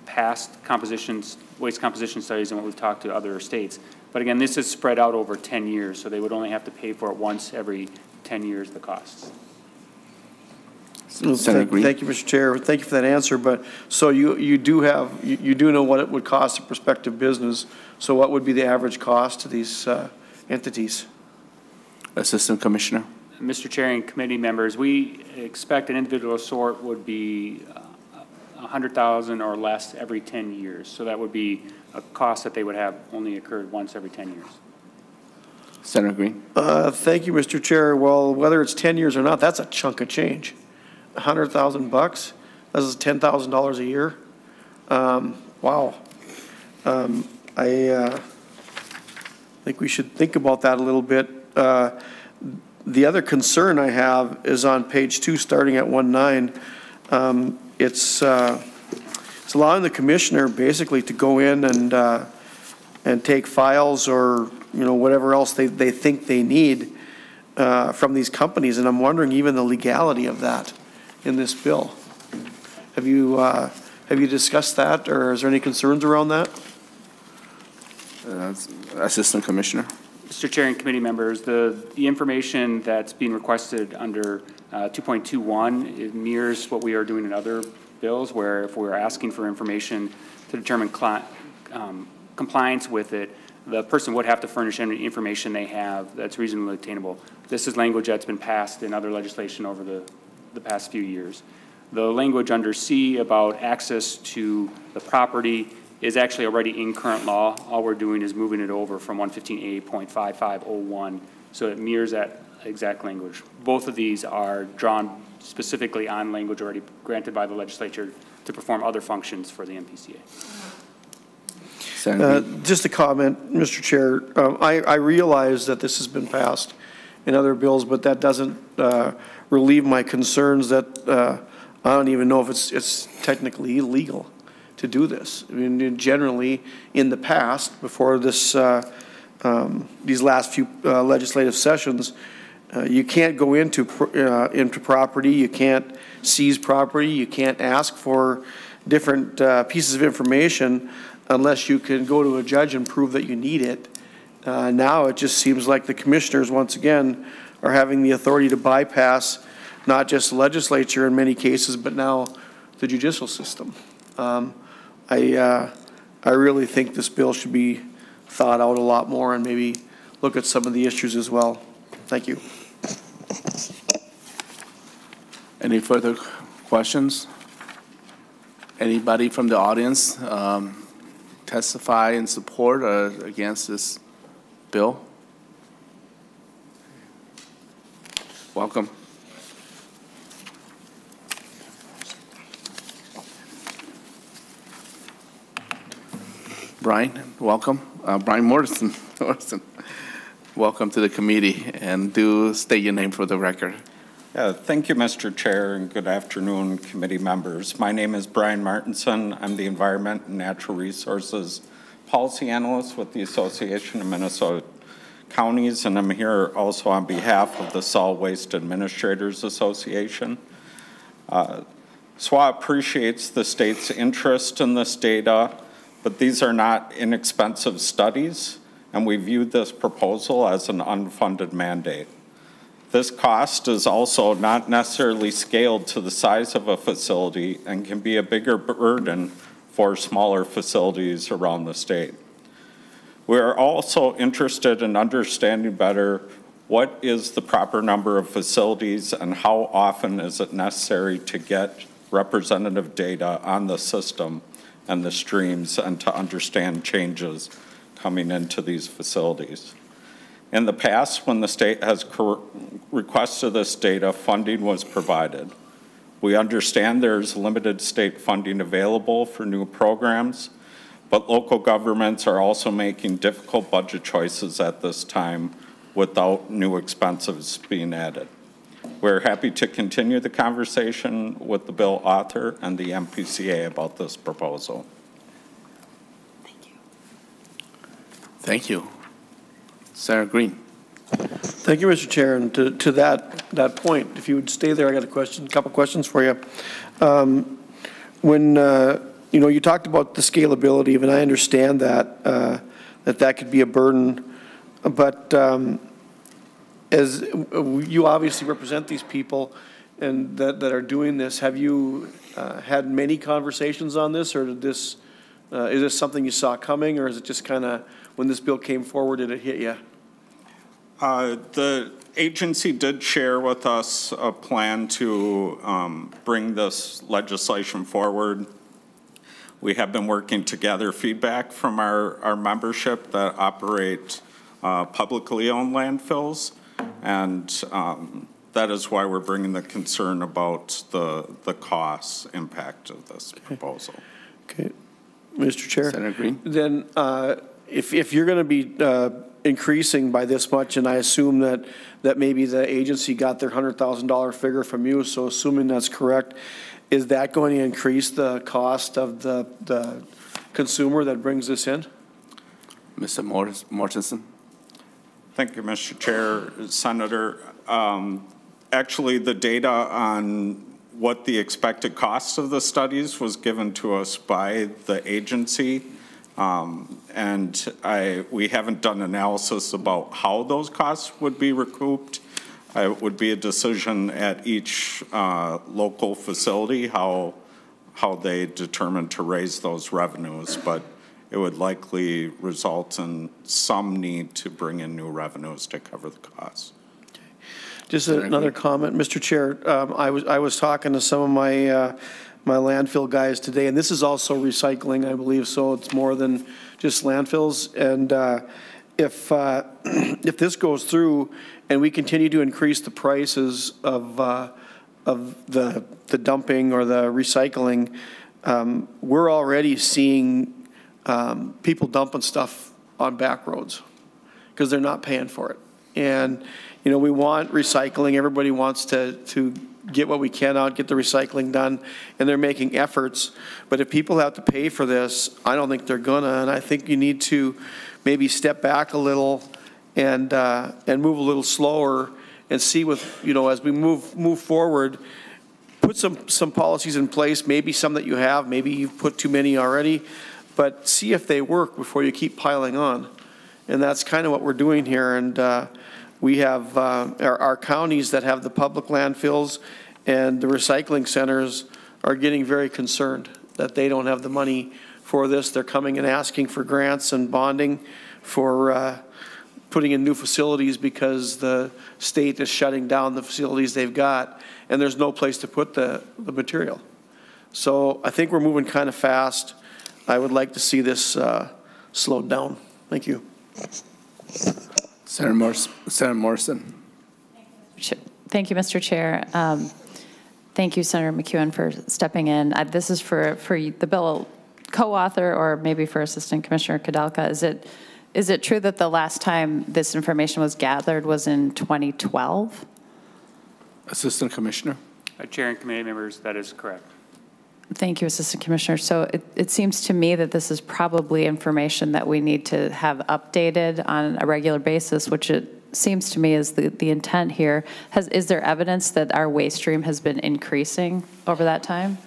past compositions, waste composition studies, and what we've talked to other states. But again, this is spread out over ten years, so they would only have to pay for it once every ten years, the costs. So, thank, thank you, Mister Chair. Thank you for that answer. But so you, you do have, you, you do know what it would cost a prospective business. So what would be the average cost to these uh, entities? Assistant Commissioner. Mister Chair and committee members, we expect an individual sort would be uh, one hundred thousand dollars or less every ten years. So that would be a cost that they would have only occurred once every ten years. Senator Green. Uh, thank you, Mister Chair. Well, whether it's ten years or not, that's a chunk of change. one hundred thousand bucks. That's ten thousand dollars a year. Um, wow. Um, I uh, think we should think about that a little bit. Uh, the other concern I have is on page two, starting at one nine. Um, It's, uh, it's allowing the commissioner basically to go in and, uh, and take files or, you know, whatever else they, they think they need uh, from these companies. And I'm wondering even the legality of that in this bill. Have you, uh, have you discussed that, or is there any concerns around that? Uh, Assistant Commissioner. Mister Chair and committee members, the, the information that's being requested under Uh, two point two one, it mirrors what we are doing in other bills, where if we're asking for information to determine um, compliance with it, the person would have to furnish any information they have that's reasonably obtainable. This is language that's been passed in other legislation over the, the past few years. The language under C about access to the property is actually already in current law. All we're doing is moving it over from one fifteen A point five five oh one, so it mirrors that exact language. Both of these are drawn specifically on language already granted by the legislature to perform other functions for the M P C A. Uh, just a comment, Mister Chair. Um, I, I realize that this has been passed in other bills, but that doesn't uh, relieve my concerns that uh, I don't even know if it's, it's technically illegal to do this. I mean, generally, in the past, before this, uh, um, these last few uh, legislative sessions, uh, you can't go into pro uh, into property, you can't seize property, you can't ask for different uh, pieces of information unless you can go to a judge and prove that you need it. Uh, now it just seems like the commissioners, once again, are having the authority to bypass not just the legislature in many cases, but now the judicial system. Um, I, uh, I really think this bill should be thought out a lot more and maybe look at some of the issues as well. Thank you. Any further questions? Anybody from the audience? Um, testify in support or against this bill? Welcome. Brian, welcome. Uh, Brian Morrison, Morrison, welcome to the committee, and do state your name for the record. Uh, thank you, Mister Chair, and good afternoon, committee members. My name is Brian Martinson. I'm the Environment and Natural Resources Policy Analyst with the Association of Minnesota Counties, and I'm here also on behalf of the Solid Waste Administrators Association. Uh, S W A appreciates the state's interest in this data, but these are not inexpensive studies, and we view this proposal as an unfunded mandate. This cost is also not necessarily scaled to the size of a facility and can be a bigger burden for smaller facilities around the state. We are also interested in understanding better what is the proper number of facilities and how often is it necessary to get representative data on the system and the streams and to understand changes coming into these facilities. In the past, when the state has requested this data, funding was provided. We understand there is limited state funding available for new programs, but local governments are also making difficult budget choices at this time without new expenses being added. We're happy to continue the conversation with the bill author and the M P C A about this proposal. Thank you. Thank you. Sarah Green. Thank you, Mister Chair. And to, to that, that point, if you would stay there, I got a question, a couple questions for you. Um, when, uh, you know, you talked about the scalability, and I understand that, uh, that that could be a burden, but um, as you obviously represent these people and that, that are doing this, have you uh, had many conversations on this, or did this, uh, is this something you saw coming, or is it just kind of, when this bill came forward, did it hit you? Uh, the agency did share with us a plan to um, bring this legislation forward. We have been working to gather feedback from our, our membership that operate uh, publicly owned landfills, and um, that is why we're bringing the concern about the, the cost impact of this proposal. Okay, Mister Chair. Senator Green. Then. Uh, If, if you're going to be uh, increasing by this much, and I assume that, that maybe the agency got their one hundred thousand dollar figure from you, so assuming that's correct, is that going to increase the cost of the, the consumer that brings this in? Mister Mortensen. Thank you, Mister Chair, Senator. Um, actually, the data on what the expected cost of the studies was given to us by the agency. Um, and I, we haven't done analysis about how those costs would be recouped. Uh, it would be a decision at each uh, local facility how, how they determine to raise those revenues, but it would likely result in some need to bring in new revenues to cover the costs. Okay. Just a, another comment, Mister Chair. Um, I was I was talking to some of my uh, my landfill guys today, and this is also recycling, I believe. So it's more than just landfills. And uh, if uh, if this goes through, and we continue to increase the prices of uh, of the the dumping or the recycling, um, we're already seeing Um, people dumping stuff on back roads because they're not paying for it. And, you know, we want recycling. Everybody wants to, to get what we can out, get the recycling done, and they're making efforts. But if people have to pay for this, I don't think they're going to. And I think you need to maybe step back a little and, uh, and move a little slower and see with, you know, as we move, move forward, put some, some policies in place, maybe some that you have, maybe you've put too many already, but see if they work before you keep piling on. And that's kind of what we're doing here. And uh, we have uh, our, our counties that have the public landfills and the recycling centers are getting very concerned that they don't have the money for this. They're coming and asking for grants and bonding for uh, putting in new facilities because the state is shutting down the facilities they've got and there's no place to put the, the material. So I think we're moving kind of fast. I would like to see this uh, slowed down. Thank you. Senator Morrison. Senator Morrison. Thank you, Mister Chair. Um, thank you, Senator McEwen, for stepping in. I, this is for, for the bill co-author or maybe for Assistant Commissioner Koudelka. Is it, is it true that the last time this information was gathered was in twenty twelve? Assistant Commissioner. Uh, Chair and committee members, that is correct. Thank you, Assistant Commissioner. So it, it seems to me that this is probably information that we need to have updated on a regular basis, which it seems to me is the, the intent here. Has, is there evidence that our waste stream has been increasing over that time?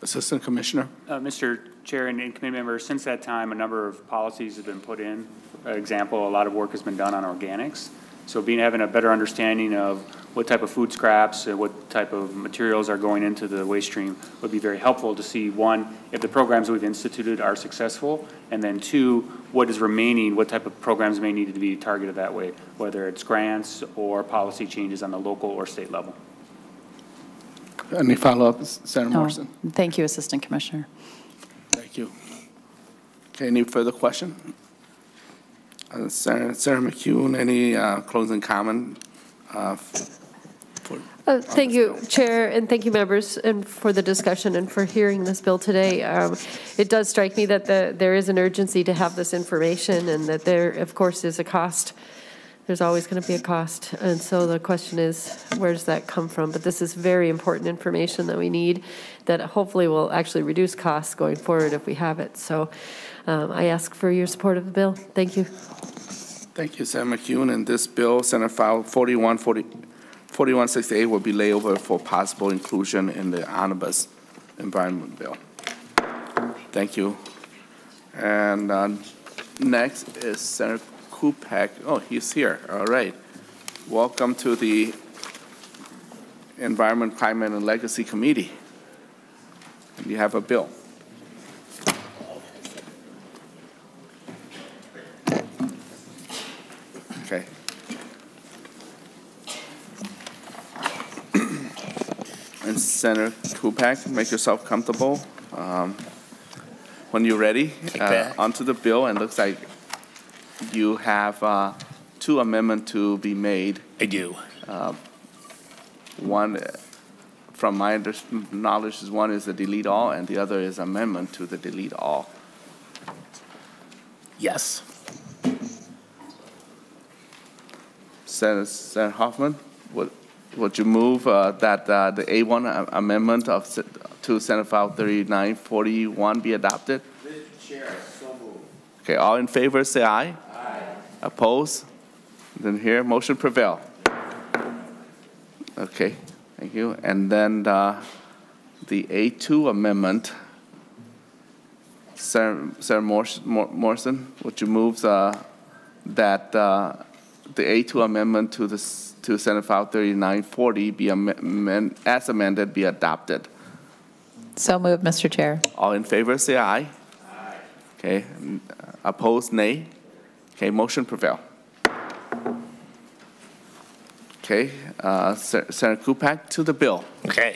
Assistant Commissioner. Uh, Mister Chair and committee members, since that time, a number of policies have been put in. For example, a lot of work has been done on organics. So being having a better understanding of what type of food scraps and what type of materials are going into the waste stream would be very helpful to see, one, if the programs we've instituted are successful, and then two, what is remaining, what type of programs may need to be targeted that way, whether it's grants or policy changes on the local or state level. Any follow-up, Senator no. Morrison? Thank you, Assistant Commissioner. Thank you. Okay, any further question? Uh, Senator, Senator McEwen, any uh, closing comment? Uh, for, uh, thank you, bill? Chair, and thank you, members, and for the discussion and for hearing this bill today. Um, it does strike me that the, there is an urgency to have this information and that there, of course, is a cost. There's always going to be a cost. And so the question is, where does that come from? But this is very important information that we need that hopefully will actually reduce costs going forward if we have it. So um, I ask for your support of the bill. Thank you. Thank you, Senator McEwen. And this bill, Senate File forty-one sixty-eight, will be laid over for possible inclusion in the Omnibus Environment Bill. Thank you. And uh, next is Senator Kupec. Oh, he's here. All right. Welcome to the Environment, Climate, and Legacy Committee. And you have a bill. Okay. And Senator Kupec, make yourself comfortable. Um, when you're ready, uh, onto the bill, and it looks like you have uh, two amendments to be made. I do. Uh, one, from my knowledge, is one is the delete all, and the other is amendment to the delete all. Yes. Senator, Senator Hoffman, would, would you move uh, that uh, the A one amendment of to Senate File thirty-nine forty-one be adopted? Mister Chair, so moved. Okay, all in favor, say aye. Opposed? Then here, motion prevail. Okay, thank you. And then the, the A two amendment, Senator, Senator Morrison, would you move uh, that uh, the A two amendment to, the, to Senate File thirty-nine forty be amend, as amended be adopted? So moved, Mister Chair. All in favor, say aye. Aye. Okay. Opposed, nay. Okay, motion prevail. Okay, uh, Senator Kupec to the bill. Okay,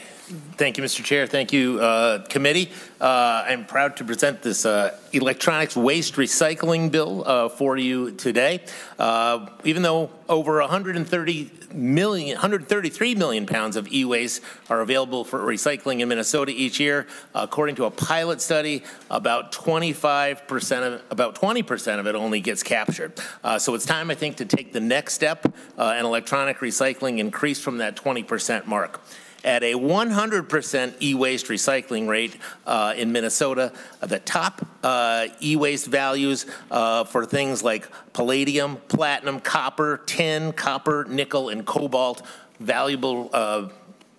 thank you, Mister Chair. Thank you, uh, committee. Uh, I'm proud to present this uh, electronics waste recycling bill uh, for you today. Uh, even though over one hundred thirty million, one hundred thirty-three million pounds of e-waste are available for recycling in Minnesota each year, according to a pilot study, about twenty-five percent of, about twenty percent of it only gets captured. Uh, so it's time, I think, to take the next step uh, and electronic recycling increase from that twenty percent mark. At a one hundred percent e-waste recycling rate uh, in Minnesota, the top uh, e-waste values uh, for things like palladium, platinum, copper, tin, copper, nickel, and cobalt, valuable uh,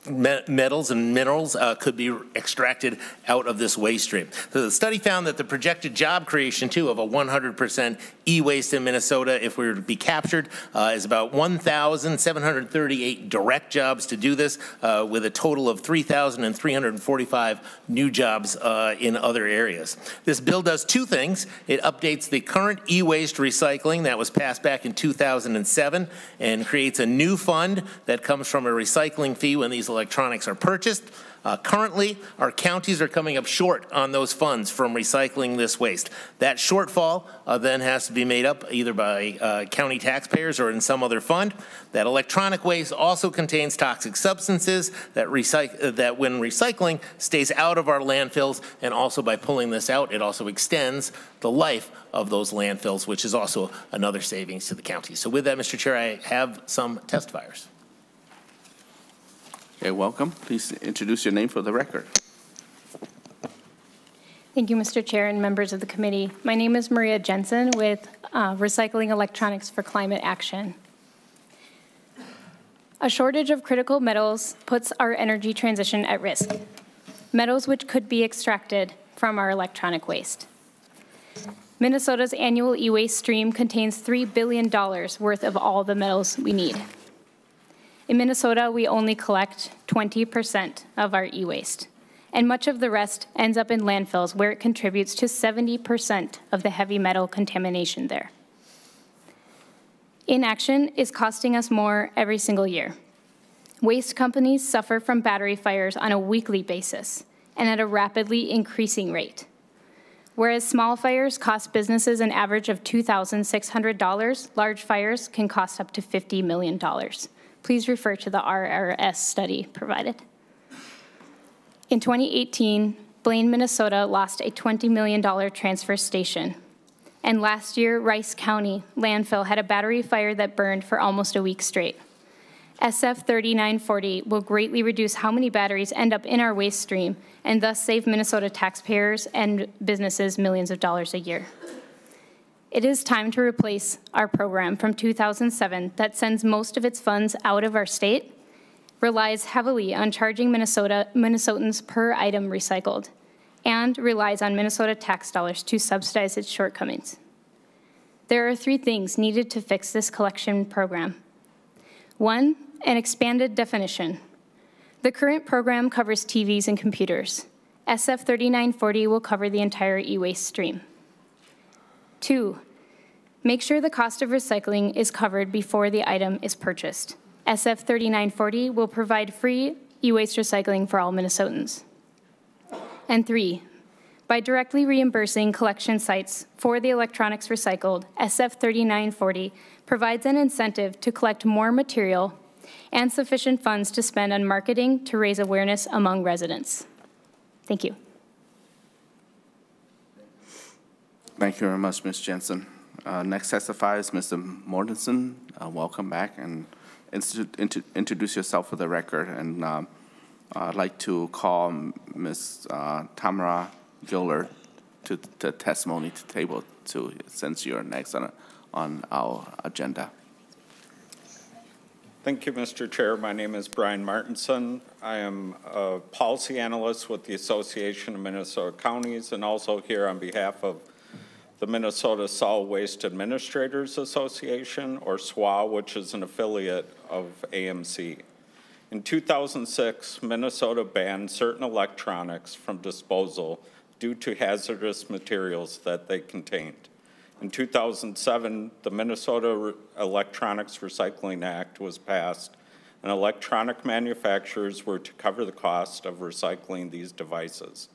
metals and minerals uh, could be extracted out of this waste stream. So the study found that the projected job creation, too, of a one hundred percent e-waste in Minnesota, if we were to be captured, uh, is about one thousand seven hundred thirty-eight direct jobs to do this, uh, with a total of three thousand three hundred forty-five new jobs uh, in other areas. This bill does two things. It updates the current e-waste recycling that was passed back in two thousand seven and creates a new fund that comes from a recycling fee when these electronics are purchased. Uh, currently, our counties are coming up short on those funds from recycling this waste. That shortfall uh, then has to be made up either by uh, county taxpayers or in some other fund. That electronic waste also contains toxic substances that, recyc that when recycling, stays out of our landfills, and also by pulling this out, it also extends the life of those landfills, which is also another savings to the county. So with that, Mister Chair, I have some testifiers. Okay, welcome. Please introduce your name for the record. Thank you, Mister Chair and members of the committee. My name is Maria Jensen with uh, Recycling Electronics for Climate Action. A shortage of critical metals puts our energy transition at risk, metals which could be extracted from our electronic waste. Minnesota's annual e-waste stream contains three billion dollars worth of all the metals we need. In Minnesota, we only collect twenty percent of our e-waste, and much of the rest ends up in landfills, where it contributes to seventy percent of the heavy metal contamination there. Inaction is costing us more every single year. Waste companies suffer from battery fires on a weekly basis and at a rapidly increasing rate. Whereas small fires cost businesses an average of two thousand six hundred dollars, large fires can cost up to fifty million dollars. Please refer to the R R S study provided. In twenty eighteen, Blaine, Minnesota lost a twenty million dollar transfer station. And last year, Rice County landfill had a battery fire that burned for almost a week straight. S F thirty-nine forty will greatly reduce how many batteries end up in our waste stream and thus save Minnesota taxpayers and businesses millions of dollars a year. It is time to replace our program from two thousand seven that sends most of its funds out of our state, relies heavily on charging Minnesota, Minnesotans per item recycled, and relies on Minnesota tax dollars to subsidize its shortcomings. There are three things needed to fix this collection program. One, an expanded definition. The current program covers T Vs and computers. S F thirty-nine forty will cover the entire e-waste stream. Two, make sure the cost of recycling is covered before the item is purchased. S F thirty-nine forty will provide free e-waste recycling for all Minnesotans. And three, by directly reimbursing collection sites for the electronics recycled, S F thirty-nine forty provides an incentive to collect more material and sufficient funds to spend on marketing to raise awareness among residents. Thank you. Thank you very much, Miz Jensen. Uh, next testifier is Mister Mortensen. Uh, welcome back, and introduce yourself for the record. And um, I'd like to call Miz Uh, Tamara Gillard to the testimony to table, to, since you're next on, on our agenda. Thank you, Mister Chair. My name is Brian Martinson. I am a policy analyst with the Association of Minnesota Counties, and also here on behalf of the Minnesota Solid Waste Administrators Association, or S W A, which is an affiliate of A M C. In two thousand six, Minnesota banned certain electronics from disposal due to hazardous materials that they contained. In two thousand seven, the Minnesota Electronics Recycling Act was passed, and electronic manufacturers were to cover the cost of recycling these devices.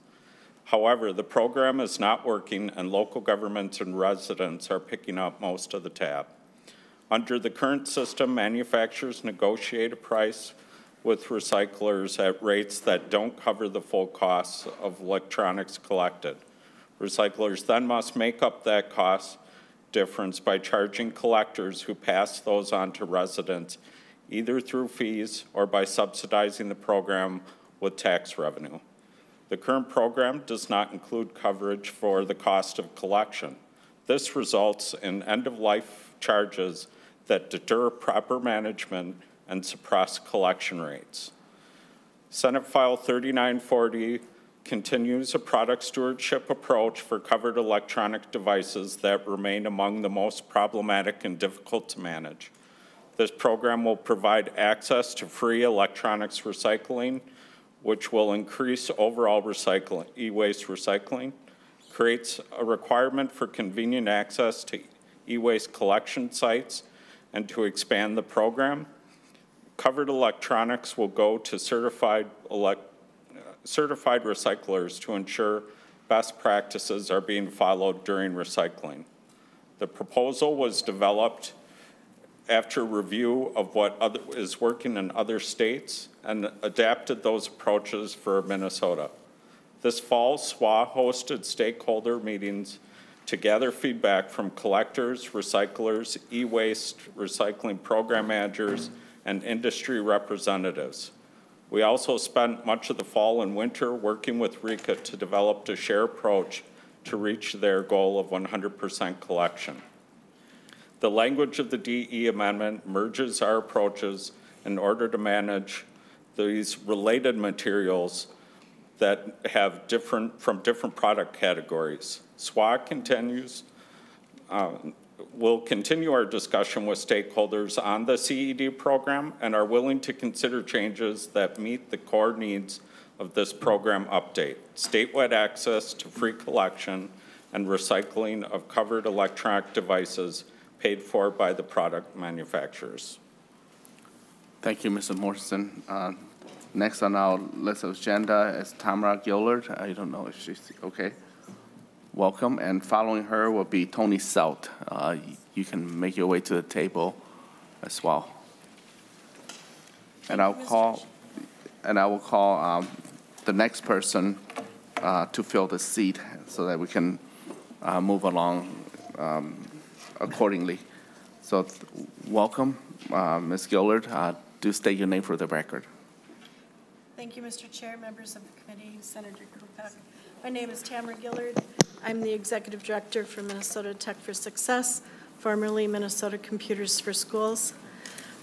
However, the program is not working, and local governments and residents are picking up most of the tab. Under the current system, manufacturers negotiate a price with recyclers at rates that don't cover the full costs of electronics collected. Recyclers then must make up that cost difference by charging collectors who pass those on to residents, either through fees or by subsidizing the program with tax revenue. The current program does not include coverage for the cost of collection. This results in end-of-life charges that deter proper management and suppress collection rates. Senate File thirty-nine forty continues a product stewardship approach for covered electronic devices that remain among the most problematic and difficult to manage. This program will provide access to free electronics recycling, which will increase overall recycling, e-waste recycling, creates a requirement for convenient access to e-waste collection sites, and to expand the program. Covered electronics will go to certified, elect, uh, certified recyclers to ensure best practices are being followed during recycling. The proposal was developed after review of what other, is working in other states, and adapted those approaches for Minnesota. This fall, S W A hosted stakeholder meetings to gather feedback from collectors, recyclers, e-waste recycling program managers, and industry representatives. We also spent much of the fall and winter working with R E C A to develop a shared approach to reach their goal of one hundred percent collection. The language of the D E amendment merges our approaches in order to manage these related materials that have different, from different product categories. S W A continues, um, will continue our discussion with stakeholders on the C E D program and are willing to consider changes that meet the core needs of this program update: statewide access to free collection and recycling of covered electronic devices paid for by the product manufacturers. Thank you, Mister Morrison. Uh, next on our list of agenda is Tamara Gillard. I don't know if she's okay. Welcome, and following her will be Tony Selt. Uh, you can make your way to the table as well. And I'll call, and I will call um, the next person uh, to fill the seat so that we can uh, move along um, accordingly. So welcome, uh, Miz Gillard. Uh, do state your name for the record. Thank you, Mister Chair, members of the committee, Senator Kupec. My name is Tamara Gillard. I'm the Executive Director for Minnesota Tech for Success, formerly Minnesota Computers for Schools.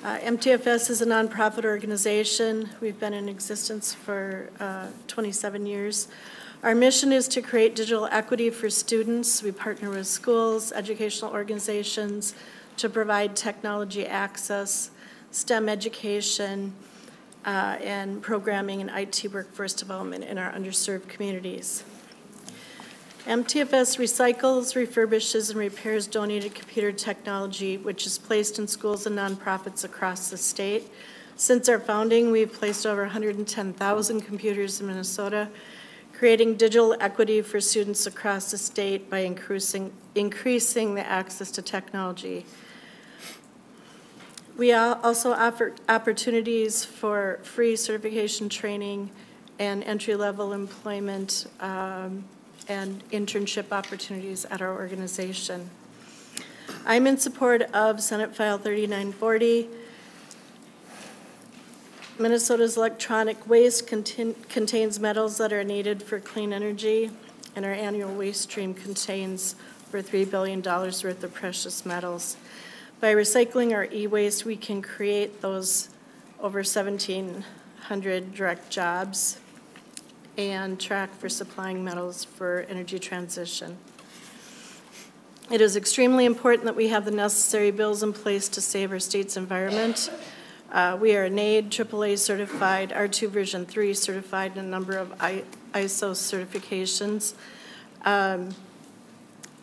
Uh, M T F S is a nonprofit organization. We've been in existence for uh, twenty-seven years. Our mission is to create digital equity for students. We partner with schools, educational organizations, to provide technology access, STEM education, uh, and programming and I T workforce development in our underserved communities. M T F S recycles, refurbishes, and repairs donated computer technology, which is placed in schools and nonprofits across the state. Since our founding, we've placed over one hundred ten thousand computers in Minnesota, creating digital equity for students across the state by increasing, increasing the access to technology. We also offer opportunities for free certification training and entry-level employment um, and internship opportunities at our organization. I'm in support of Senate File thirty-nine forty. Minnesota's electronic waste contains metals that are needed for clean energy, and our annual waste stream contains over three billion dollars worth of precious metals. By recycling our e-waste, we can create those over seventeen hundred direct jobs and track for supplying metals for energy transition. It is extremely important that we have the necessary bills in place to save our state's environment. Uh, we are N A I D, triple A certified, R two version three certified, and a number of I S O certifications. Um,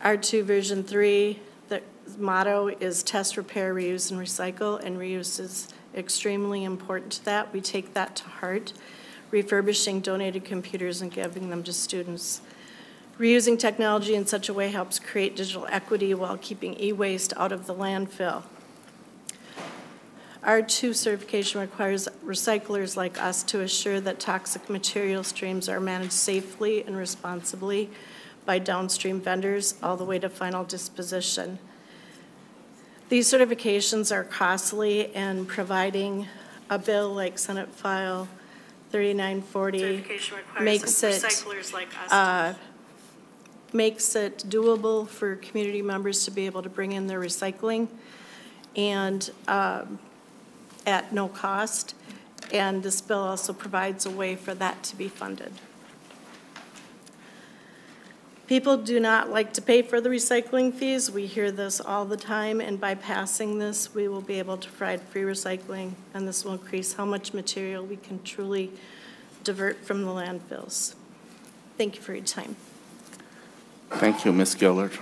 R two version three, the motto is test, repair, reuse, and recycle, and reuse is extremely important to that. We take that to heart, refurbishing donated computers and giving them to students. Reusing technology in such a way helps create digital equity while keeping e-waste out of the landfill. R two certification requires recyclers like us to assure that toxic material streams are managed safely and responsibly by downstream vendors all the way to final disposition. These certifications are costly, and providing a bill like Senate File thirty-nine forty makes it like us uh, makes it doable for community members to be able to bring in their recycling, and um, at no cost. And this bill also provides a way for that to be funded. People do not like to pay for the recycling fees. We hear this all the time, and by passing this, we will be able to provide free recycling, and this will increase how much material we can truly divert from the landfills. Thank you for your time. Thank you, Miz Gillard.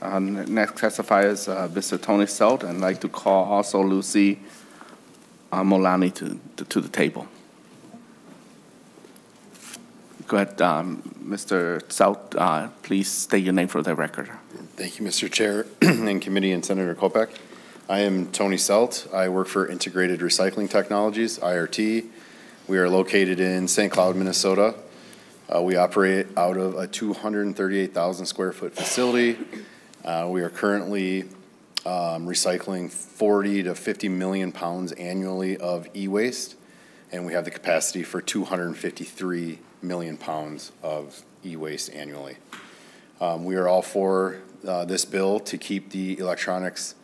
Uh, next testifier is uh, Mister Tony Selt, and I'd like to call also Lucy uh, Mulaney to, to, to the table. Go ahead, um, Mister Selt, uh, please state your name for the record. Thank you, Mister Chair and Committee and Senator Kupec. I am Tony Selt. I work for Integrated Recycling Technologies, I R T. We are located in Saint Cloud, Minnesota. Uh, we operate out of a two hundred thirty-eight thousand square foot facility. Uh, we are currently um, recycling forty to fifty million pounds annually of e-waste, and we have the capacity for two hundred fifty-three million pounds of e-waste annually. Um, we are all for uh, this bill to keep the electronics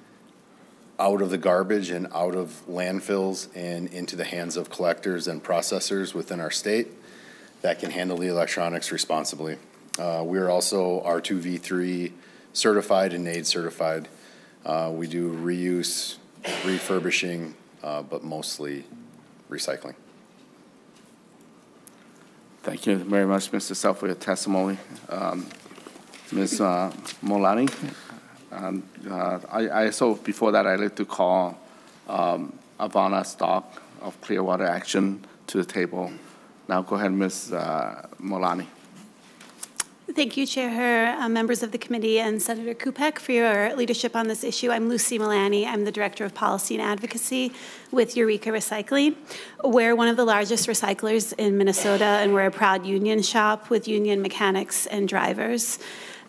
out of the garbage and out of landfills and into the hands of collectors and processors within our state that can handle the electronics responsibly. Uh, we are also R two V three certified and N A I D certified. Uh, we do reuse, refurbishing, uh, but mostly recycling. Thank you very much, Mister Selt, for your testimony. Um, Miz Uh, Mulaney, um, uh, I, I so before that, I'd like to call um, Ivana Stark of Clearwater Action to the table. Now go ahead, Miz Uh, Mulaney. Thank you, Chair Herr, uh, members of the committee, and Senator Kupec for your leadership on this issue. I'm Lucy Mulaney. I'm the Director of Policy and Advocacy with Eureka Recycling. We're one of the largest recyclers in Minnesota, and we're a proud union shop with union mechanics and drivers.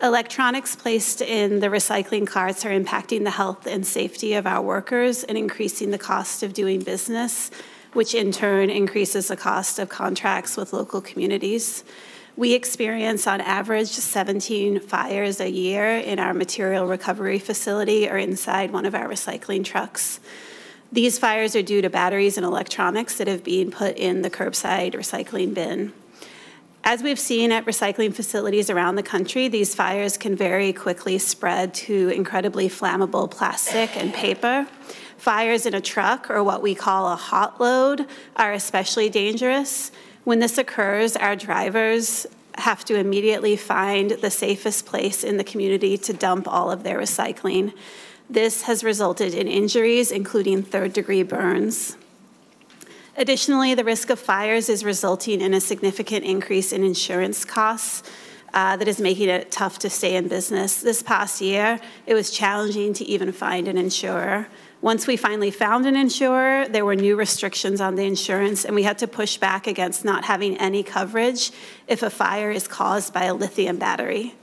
Electronics placed in the recycling carts are impacting the health and safety of our workers and increasing the cost of doing business, which in turn increases the cost of contracts with local communities. We experience, on average, seventeen fires a year in our material recovery facility or inside one of our recycling trucks. These fires are due to batteries and electronics that have been put in the curbside recycling bin. As we've seen at recycling facilities around the country, these fires can very quickly spread to incredibly flammable plastic and paper. Fires in a truck, or what we call a hot load, are especially dangerous. When this occurs, our drivers have to immediately find the safest place in the community to dump all of their recycling. This has resulted in injuries, including third-degree burns. Additionally, the risk of fires is resulting in a significant increase in insurance costs uh, that is making it tough to stay in business. This past year, it was challenging to even find an insurer. Once we finally found an insurer, there were new restrictions on the insurance, and we had to push back against not having any coverage if a fire is caused by a lithium battery.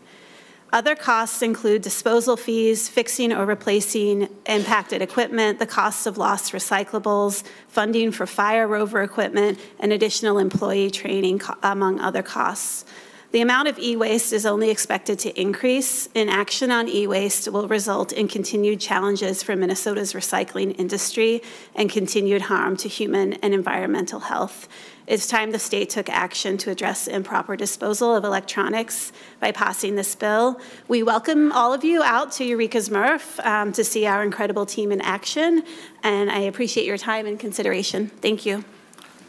Other costs include disposal fees, fixing or replacing impacted equipment, the cost of lost recyclables, funding for fire rover equipment, and additional employee training, among other costs. The amount of e-waste is only expected to increase, and action on e-waste will result in continued challenges for Minnesota's recycling industry and continued harm to human and environmental health. It's time the state took action to address the improper disposal of electronics by passing this bill. We welcome all of you out to Eureka's M R F um, to see our incredible team in action, and I appreciate your time and consideration. Thank you.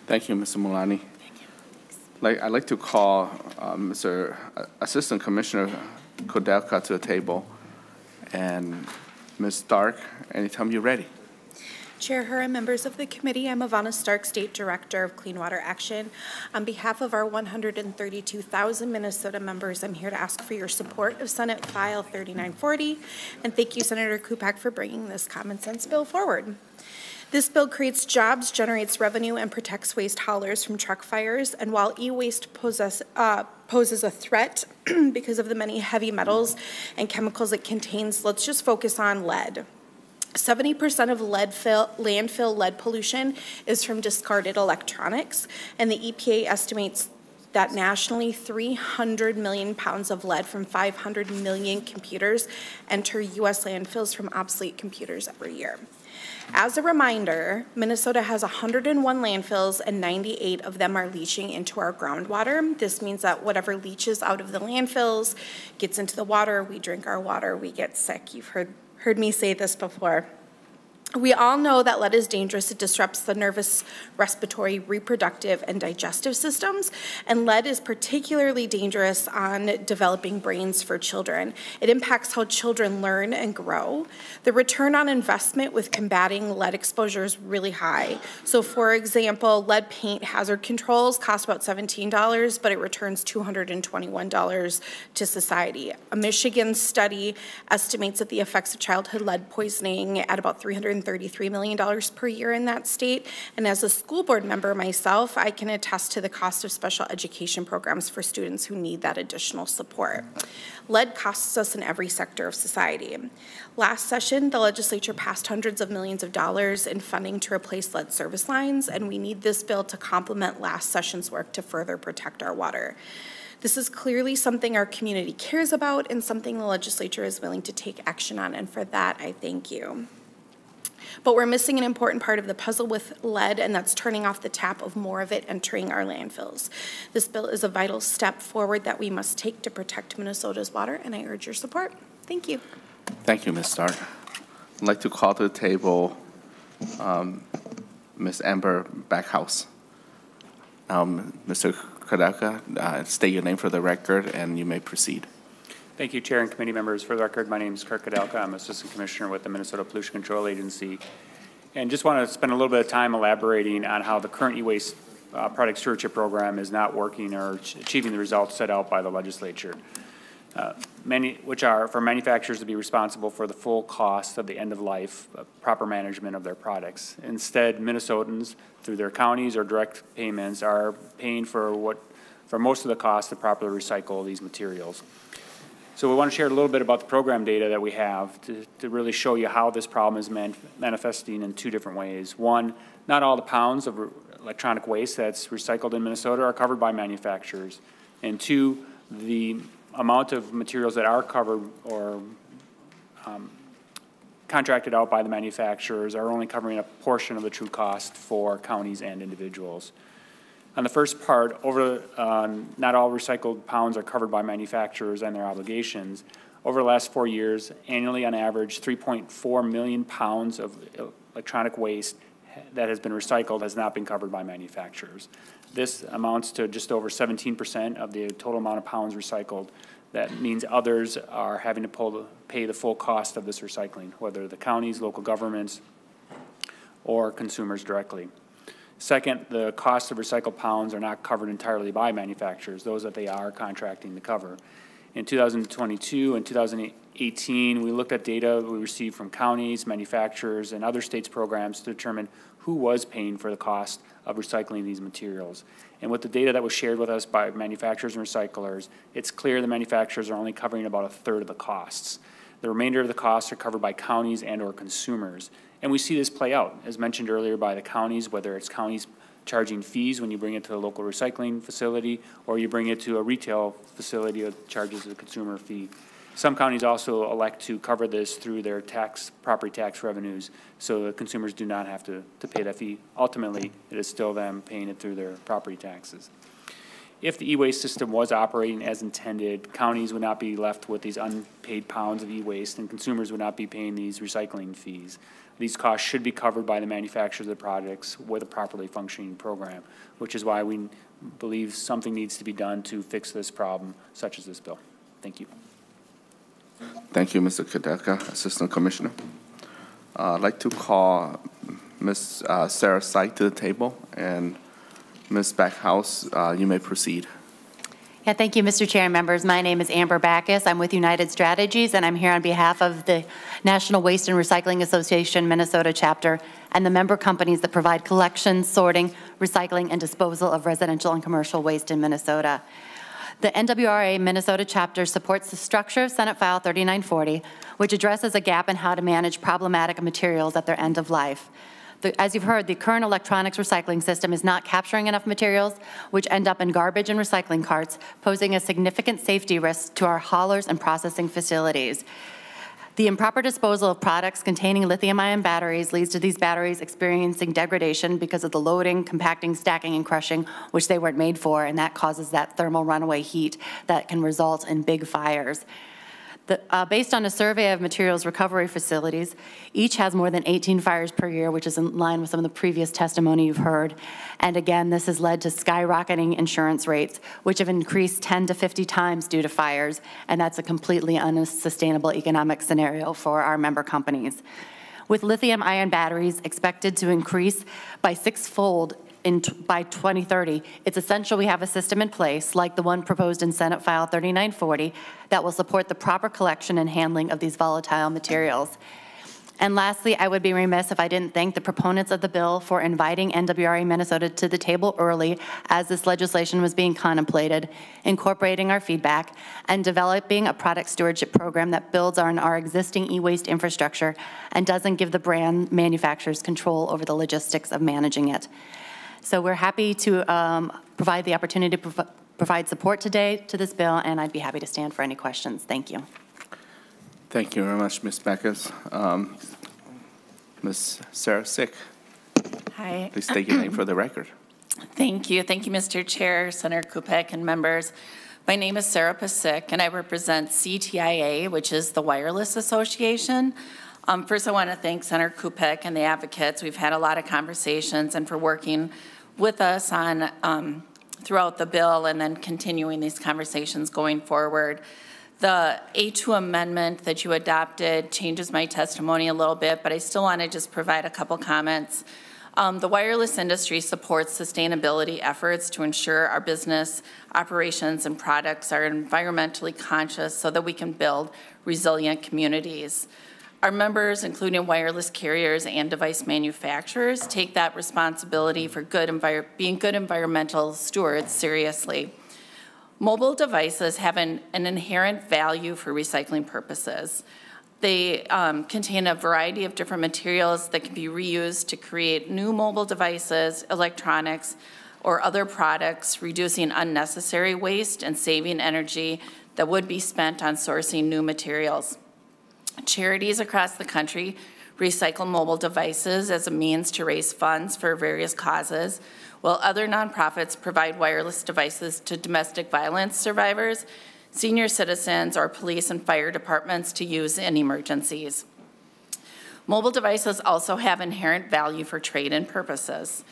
Thank you, Mister Mulaney. Like, I'd like to call uh, Mister Assistant Commissioner Koudelka to the table, and Miz Stark, anytime you're ready. Chair Herr, members of the committee, I'm Ivana Stark, State Director of Clean Water Action. On behalf of our one hundred thirty-two thousand Minnesota members, I'm here to ask for your support of Senate File thirty-nine forty, and thank you, Senator Kupec, for bringing this common sense bill forward. This bill creates jobs, generates revenue, and protects waste haulers from truck fires. And while e-waste poses, uh, poses a threat because of the many heavy metals and chemicals it contains, let's just focus on lead. seventy percent of lead fill, landfill lead pollution is from discarded electronics, and the E P A estimates that nationally three hundred million pounds of lead from five hundred million computers enter U S landfills from obsolete computers every year. As a reminder, Minnesota has one hundred one landfills, and ninety-eight of them are leaching into our groundwater. This means that whatever leaches out of the landfills gets into the water, we drink our water, we get sick. You've heard, heard me say this before. We all know that lead is dangerous. It disrupts the nervous, respiratory, reproductive, and digestive systems, and lead is particularly dangerous on developing brains for children. It impacts how children learn and grow. The return on investment with combating lead exposure is really high. So for example, lead paint hazard controls cost about seventeen dollars, but it returns two hundred twenty-one dollars to society. A Michigan study estimates that the effects of childhood lead poisoning at about three hundred thirty-three million dollars per year in that state, and as a school board member myself, I can attest to the cost of special education programs for students who need that additional support. Lead costs us in every sector of society. Last session, the legislature passed hundreds of millions of dollars in funding to replace lead service lines, and we need this bill to complement last session's work to further protect our water. This is clearly something our community cares about and something the legislature is willing to take action on, and for that, I thank you. But we're missing an important part of the puzzle with lead, and that's turning off the tap of more of it entering our landfills. This bill is a vital step forward that we must take to protect Minnesota's water, and I urge your support. Thank you. Thank you, Miz Stark. I'd like to call to the table um, Miz Amber Backhaus. Um, Mister Koudelka, uh, state your name for the record, and you may proceed. Thank you, Chair and committee members. For the record, my name is Kirk Koudelka. I'm Assistant Commissioner with the Minnesota Pollution Control Agency. And just want to spend a little bit of time elaborating on how the current e-waste uh, product stewardship program is not working or achieving the results set out by the legislature, uh, many, which are for manufacturers to be responsible for the full cost of the end-of-life uh, proper management of their products. Instead, Minnesotans, through their counties or direct payments, are paying for, what, for most of the cost to properly recycle these materials. So we want to share a little bit about the program data that we have to, to really show you how this problem is man manifesting in two different ways. One, not all the pounds of electronic waste that's recycled in Minnesota are covered by manufacturers. And two, the amount of materials that are covered or um, contracted out by the manufacturers are only covering a portion of the true cost for counties and individuals. On the first part, over, um, not all recycled pounds are covered by manufacturers and their obligations. Over the last four years, annually on average, three point four million pounds of electronic waste that has been recycled has not been covered by manufacturers. This amounts to just over seventeen percent of the total amount of pounds recycled. That means others are having to pull the, pay the full cost of this recycling, whether the counties, local governments, or consumers directly. Second, the cost of recycled pounds are not covered entirely by manufacturers, those that they are contracting to cover. In two thousand twenty-two and two thousand eighteen, we looked at data we received from counties, manufacturers, and other states' programs to determine who was paying for the cost of recycling these materials. And with the data that was shared with us by manufacturers and recyclers, it's clear the manufacturers are only covering about a third of the costs. The remainder of the costs are covered by counties and or consumers. And we see this play out, as mentioned earlier, by the counties, whether it's counties charging fees when you bring it to the local recycling facility, or you bring it to a retail facility that charges a consumer fee. Some counties also elect to cover this through their tax, property tax revenues, so the consumers do not have to, to pay that fee. Ultimately, it is still them paying it through their property taxes. If the e-waste system was operating as intended, counties would not be left with these unpaid pounds of e-waste, and consumers would not be paying these recycling fees. These costs should be covered by the manufacturer of the products with a properly functioning program, which is why we believe something needs to be done to fix this problem, such as this bill. Thank you. Thank you, Mister Koudelka, Assistant Commissioner. Uh, I'd like to call Miz Uh, Sarah Seid to the table, and Miz Backhaus, uh, you may proceed. Yeah, thank you, Mister Chair and members. My name is Amber Backhaus. I'm with United Strategies, and I'm here on behalf of the National Waste and Recycling Association Minnesota chapter and the member companies that provide collection, sorting, recycling, and disposal of residential and commercial waste in Minnesota. The N W R A Minnesota chapter supports the structure of Senate File thirty-nine forty, which addresses a gap in how to manage problematic materials at their end of life. The, as you've heard, the current electronics recycling system is not capturing enough materials, which end up in garbage and recycling carts, posing a significant safety risk to our haulers and processing facilities. The improper disposal of products containing lithium-ion batteries leads to these batteries experiencing degradation because of the loading, compacting, stacking, and crushing, which they weren't made for, and that causes that thermal runaway heat that can result in big fires. The, uh, based on a survey of materials recovery facilities, each has more than eighteen fires per year, which is in line with some of the previous testimony you've heard. And again, this has led to skyrocketing insurance rates, which have increased ten to fifty times due to fires, and that's a completely unsustainable economic scenario for our member companies. With lithium-ion batteries expected to increase by six-fold In t by twenty thirty, it's essential we have a system in place, like the one proposed in Senate File thirty-nine forty, that will support the proper collection and handling of these volatile materials. And lastly, I would be remiss if I didn't thank the proponents of the bill for inviting N W R A Minnesota to the table early as this legislation was being contemplated, incorporating our feedback, and developing a product stewardship program that builds on our existing e-waste infrastructure and doesn't give the brand manufacturers control over the logistics of managing it. So we're happy to um, provide the opportunity to prov provide support today to this bill, and I'd be happy to stand for any questions. Thank you. Thank you very much, Miz Backhaus. Um, Miz Sarah Sick. Hi. Please state your name for the record. Thank you. Thank you, Mister Chair, Senator Kupec, and members. My name is Sarah Pasick, and I represent C T I A, which is the Wireless Association. Um, first, I want to thank Senator Kupec and the advocates. We've had a lot of conversations, and for working with us on um, throughout the bill and then continuing these conversations going forward. The A two amendment that you adopted changes my testimony a little bit, but I still want to just provide a couple comments. Um, the wireless industry supports sustainability efforts to ensure our business operations and products are environmentally conscious so that we can build resilient communities. Our members, including wireless carriers and device manufacturers, take that responsibility for good envir being good environmental stewards seriously. Mobile devices have an, an inherent value for recycling purposes. They um, contain a variety of different materials that can be reused to create new mobile devices, electronics, or other products, reducing unnecessary waste and saving energy that would be spent on sourcing new materials. Charities across the country recycle mobile devices as a means to raise funds for various causes, while other nonprofits provide wireless devices to domestic violence survivors, senior citizens, or police and fire departments to use in emergencies. Mobile devices also have inherent value for trade-in purposes.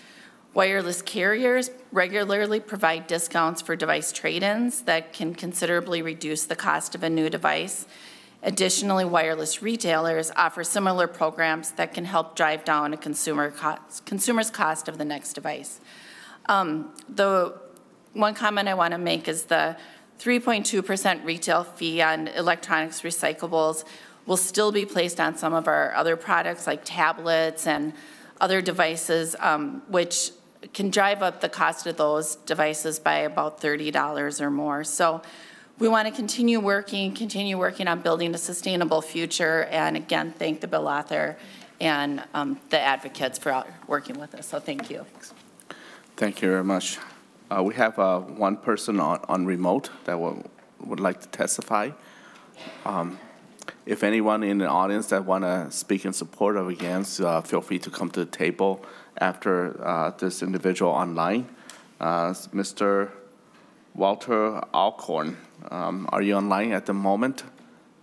Wireless carriers regularly provide discounts for device trade-ins that can considerably reduce the cost of a new device. Additionally, wireless retailers offer similar programs that can help drive down a consumer cost, consumer's cost of the next device. Um, the one comment I want to make is the three point two percent retail fee on electronics recyclables will still be placed on some of our other products like tablets and other devices, um, which can drive up the cost of those devices by about thirty dollars or more. So we want to continue working, continue working on building a sustainable future, and again, thank the bill author and um, the advocates for working with us, so thank you. Thank you very much. Uh, we have uh, one person on, on remote that will, would like to testify. Um, if anyone in the audience that want to speak in support of against, uh, feel free to come to the table after uh, this individual online. Uh, Mister Walter Alcorn, um, are you online at the moment?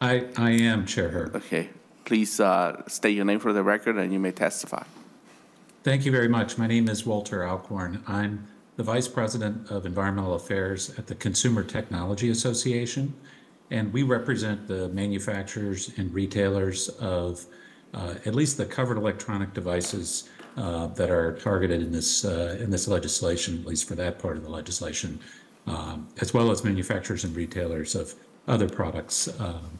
I, I am, Chair Herb. Okay. Please uh, state your name for the record and you may testify. Thank you very much. My name is Walter Alcorn. I'm the Vice President of Environmental Affairs at the Consumer Technology Association, and we represent the manufacturers and retailers of uh, at least the covered electronic devices uh, that are targeted in this, uh, in this legislation, at least for that part of the legislation, um, as well as manufacturers and retailers of other products um,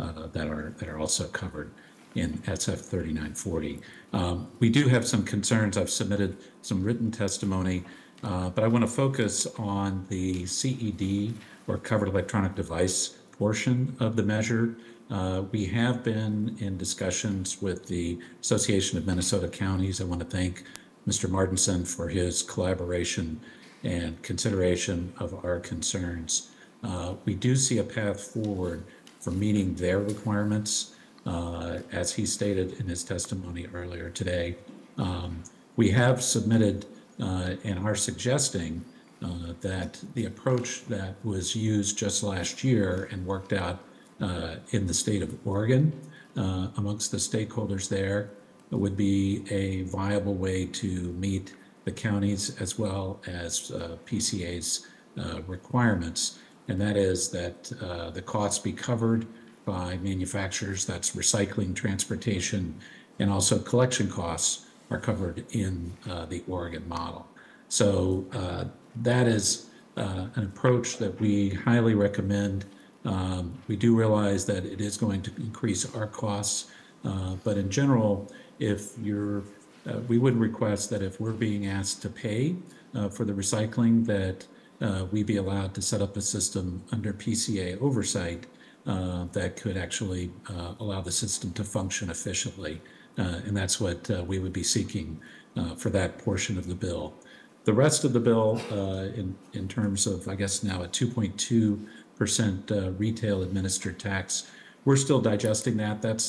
uh, that are, that are also covered in S F thirty-nine forty. Um, we do have some concerns. I've submitted some written testimony. Uh, but I want to focus on the C E D, or covered electronic device, portion of the measure. Uh, we have been in discussions with the Association of Minnesota Counties. I want to thank Mister Martinson for his collaboration and consideration of our concerns. Uh, we do see a path forward for meeting their requirements, uh, as he stated in his testimony earlier today. Um, we have submitted Uh, and are suggesting uh, that the approach that was used just last year and worked out uh, in the state of Oregon uh, amongst the stakeholders there would be a viable way to meet the counties as well as uh, P C A's uh, requirements. And that is that uh, the costs be covered by manufacturers, that's recycling, transportation, and also collection costs are covered in uh, the Oregon model. So uh, that is uh, an approach that we highly recommend. Um, we do realize that it is going to increase our costs, uh, but in general, if you're, uh, we would request that if we're being asked to pay uh, for the recycling, that uh, we be allowed to set up a system under P C A oversight uh, that could actually uh, allow the system to function efficiently. Uh, and that's what uh, we would be seeking uh, for that portion of the bill. The rest of the bill, uh, in, in terms of, I guess now a two point two percent uh, retail administered tax, we're still digesting that. That's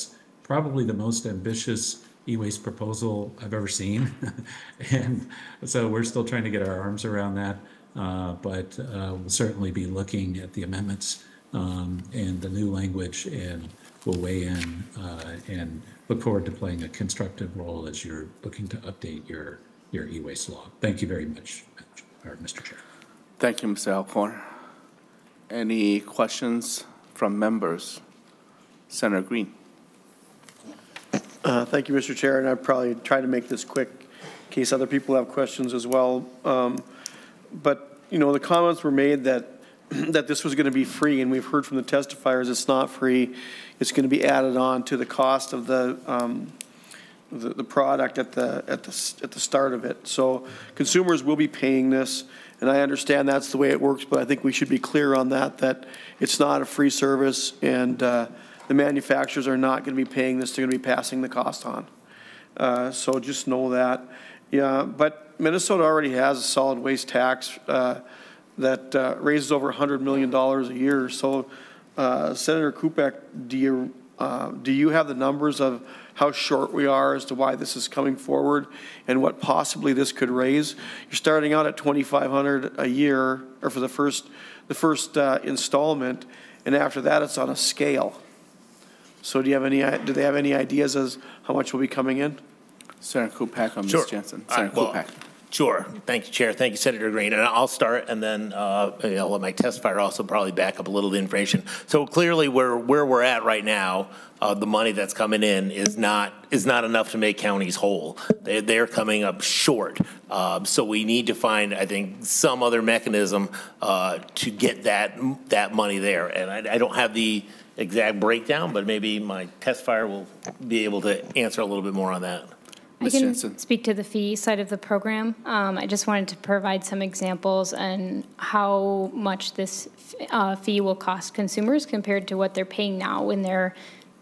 probably the most ambitious e-waste proposal I've ever seen. And so we're still trying to get our arms around that, uh, but uh, we'll certainly be looking at the amendments um, and the new language, and we'll weigh in uh, and look forward to playing a constructive role as you're looking to update your, your e-waste law. Thank you very much, Mister Chair. Thank you, Mister Alcorn. Any questions from members? Senator Green. Uh, thank you, Mister Chair, and I'll probably try to make this quick in case other people have questions as well. Um, but, you know, the comments were made that that this was going to be free, and we've heard from the testifiers it's not free. It's going to be added on to the cost of the um, the, the product at the at the at the start of it. So consumers will be paying this, and I understand that's the way it works. But I think we should be clear on that that it's not a free service, and uh, the manufacturers are not going to be paying this. They're going to be passing the cost on. Uh, so just know that. Yeah, but Minnesota already has a solid waste tax. Uh, that uh, raises over one hundred million dollars a year. So, uh, Senator Kupec, do you, uh, do you have the numbers of how short we are as to why this is coming forward and what possibly this could raise? You're starting out at twenty-five hundred dollars a year, or for the first, the first uh, installment, and after that it's on a scale. So do you have any, do they have any ideas as how much will be coming in? Senator Kupec, I'm sure. Miz Jensen. Senator Kupec. Well, sure. Thank you, Chair. Thank you, Senator Green. And I'll start, and then uh, I'll let my testifier also probably back up a little of the information. So clearly, where where we're at right now, uh, the money that's coming in is not is not enough to make counties whole. They, they're coming up short. Uh, so we need to find, I think, some other mechanism uh, to get that that money there. And I, I don't have the exact breakdown, but maybe my testifier will be able to answer a little bit more on that. I can Jensen. Speak to the fee side of the program. Um, I just wanted to provide some examples on how much this uh, fee will cost consumers compared to what they're paying now when they're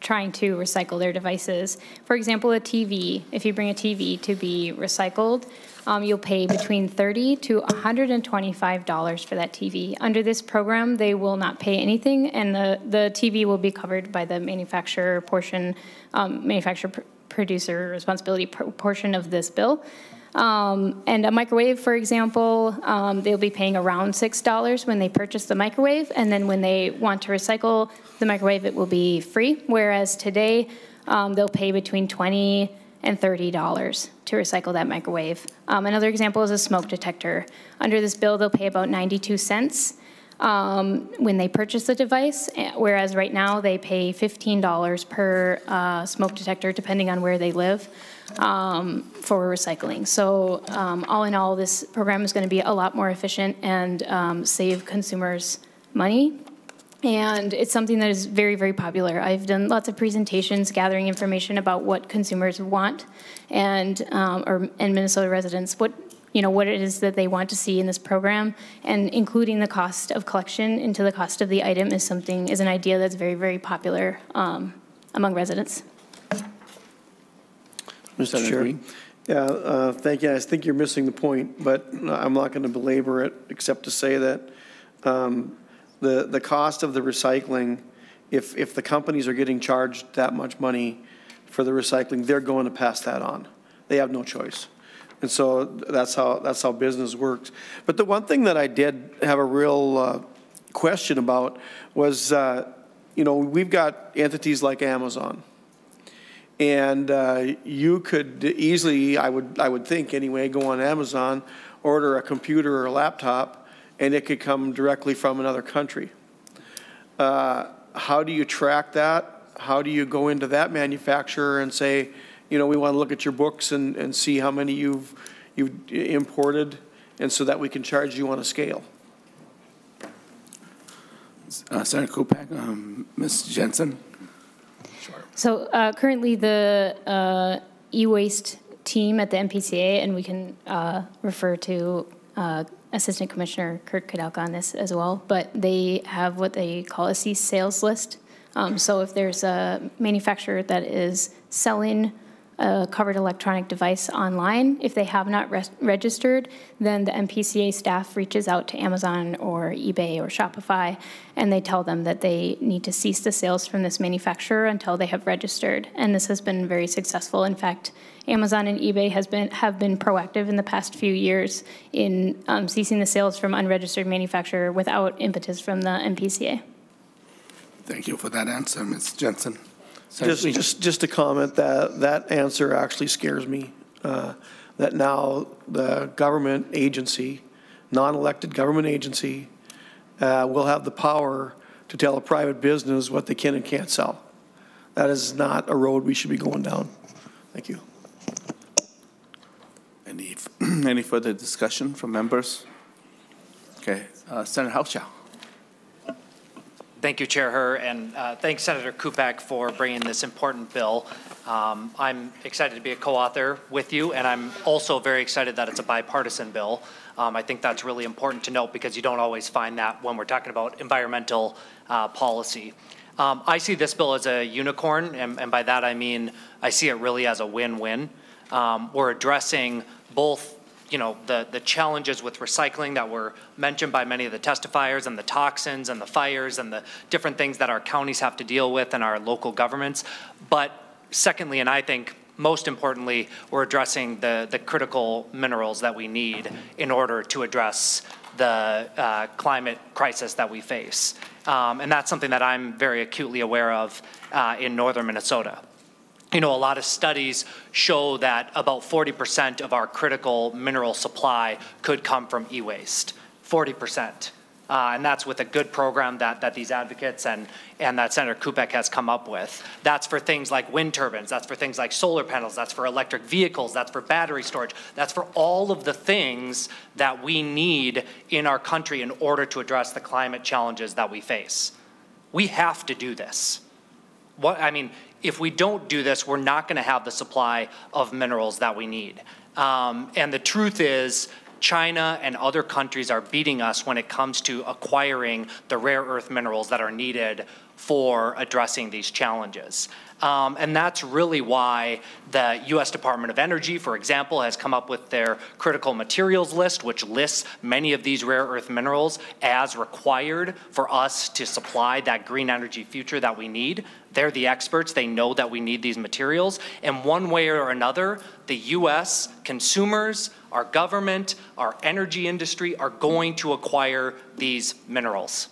trying to recycle their devices. For example, a T V, if you bring a T V to be recycled, um, you'll pay between thirty to one hundred twenty-five dollars for that T V. Under this program, they will not pay anything, and the, the T V will be covered by the manufacturer portion, um, manufacturer pr producer responsibility pr portion of this bill. Um, and a microwave, for example, um, they'll be paying around six dollars when they purchase the microwave, and then when they want to recycle the microwave, it will be free, whereas today um, they'll pay between twenty and thirty dollars to recycle that microwave. Um, another example is a smoke detector. Under this bill, they'll pay about ninety-two cents um, when they purchase the device, whereas right now they pay fifteen dollars per uh, smoke detector, depending on where they live. Um, for recycling. So um, all in all, this program is going to be a lot more efficient and um, save consumers money. And it's something that is very, very popular. I've done lots of presentations gathering information about what consumers want and, um, or, and Minnesota residents, what, you know, what it is that they want to see in this program, and including the cost of collection into the cost of the item is something, is an idea that's very, very popular um, among residents. Mister Chair, yeah, uh, thank you. I think you're missing the point, but I'm not going to belabor it except to say that um, the the cost of the recycling, if if the companies are getting charged that much money for the recycling, they're going to pass that on. They have no choice, and so that's how that's how business works. But the one thing that I did have a real uh, question about was, uh, you know, we've got entities like Amazon. And uh, you could easily, I would, I would think anyway, go on Amazon, order a computer or a laptop, and it could come directly from another country. Uh, how do you track that? How do you go into that manufacturer and say, you know, we want to look at your books and, and see how many you've, you've imported, and so that we can charge you on a scale? Uh, Senator Kupec, um, Miz Jensen. So uh, currently the uh, e-waste team at the M P C A, and we can uh, refer to uh, Assistant Commissioner Kirk Koudelka on this as well, but they have what they call a cease sales list. Um, so if there's a manufacturer that is selling a covered electronic device online, if they have not res registered, then the M P C A staff reaches out to Amazon or eBay or Shopify, and they tell them that they need to cease the sales from this manufacturer until they have registered. And this has been very successful. In fact, Amazon and eBay has been, have been proactive in the past few years in um, ceasing the sales from unregistered manufacturer without impetus from the M P C A. Thank you for that answer, Miz Jensen. Just, just, just to comment that that answer actually scares me. Uh, that now the government agency, non-elected government agency, uh, will have the power to tell a private business what they can and can't sell. That is not a road we should be going down. Thank you. Any any further discussion from members? Okay, uh, Senator Hauschild. Thank you, Chair Herr, and uh, thanks, Senator Kupec, for bringing this important bill. Um, I'm excited to be a co-author with you, and I'm also very excited that it's a bipartisan bill. Um, I think that's really important to note because you don't always find that when we're talking about environmental uh, policy. Um, I see this bill as a unicorn, and, and by that I mean I see it really as a win-win. Um, we're addressing both you know, the, the challenges with recycling that were mentioned by many of the testifiers, and the toxins and the fires and the different things that our counties have to deal with and our local governments. But secondly, and I think most importantly, we're addressing the, the critical minerals that we need in order to address the uh, climate crisis that we face. Um, and that's something that I'm very acutely aware of uh, in northern Minnesota. You know, a lot of studies show that about forty percent of our critical mineral supply could come from e-waste, forty percent. Uh, and that's with a good program that, that these advocates and, and that Senator Kupec has come up with. That's for things like wind turbines, that's for things like solar panels, that's for electric vehicles, that's for battery storage, that's for all of the things that we need in our country in order to address the climate challenges that we face. We have to do this. What, I mean, if we don't do this, we're not going to have the supply of minerals that we need. Um, and the truth is, China and other countries are beating us when it comes to acquiring the rare earth minerals that are needed for addressing these challenges. Um, and that's really why the U S Department of Energy, for example, has come up with their critical materials list, which lists many of these rare earth minerals as required for us to supply that green energy future that we need. They're the experts. They know that we need these materials. And one way or another, the U S consumers, our government, our energy industry are going to acquire these minerals.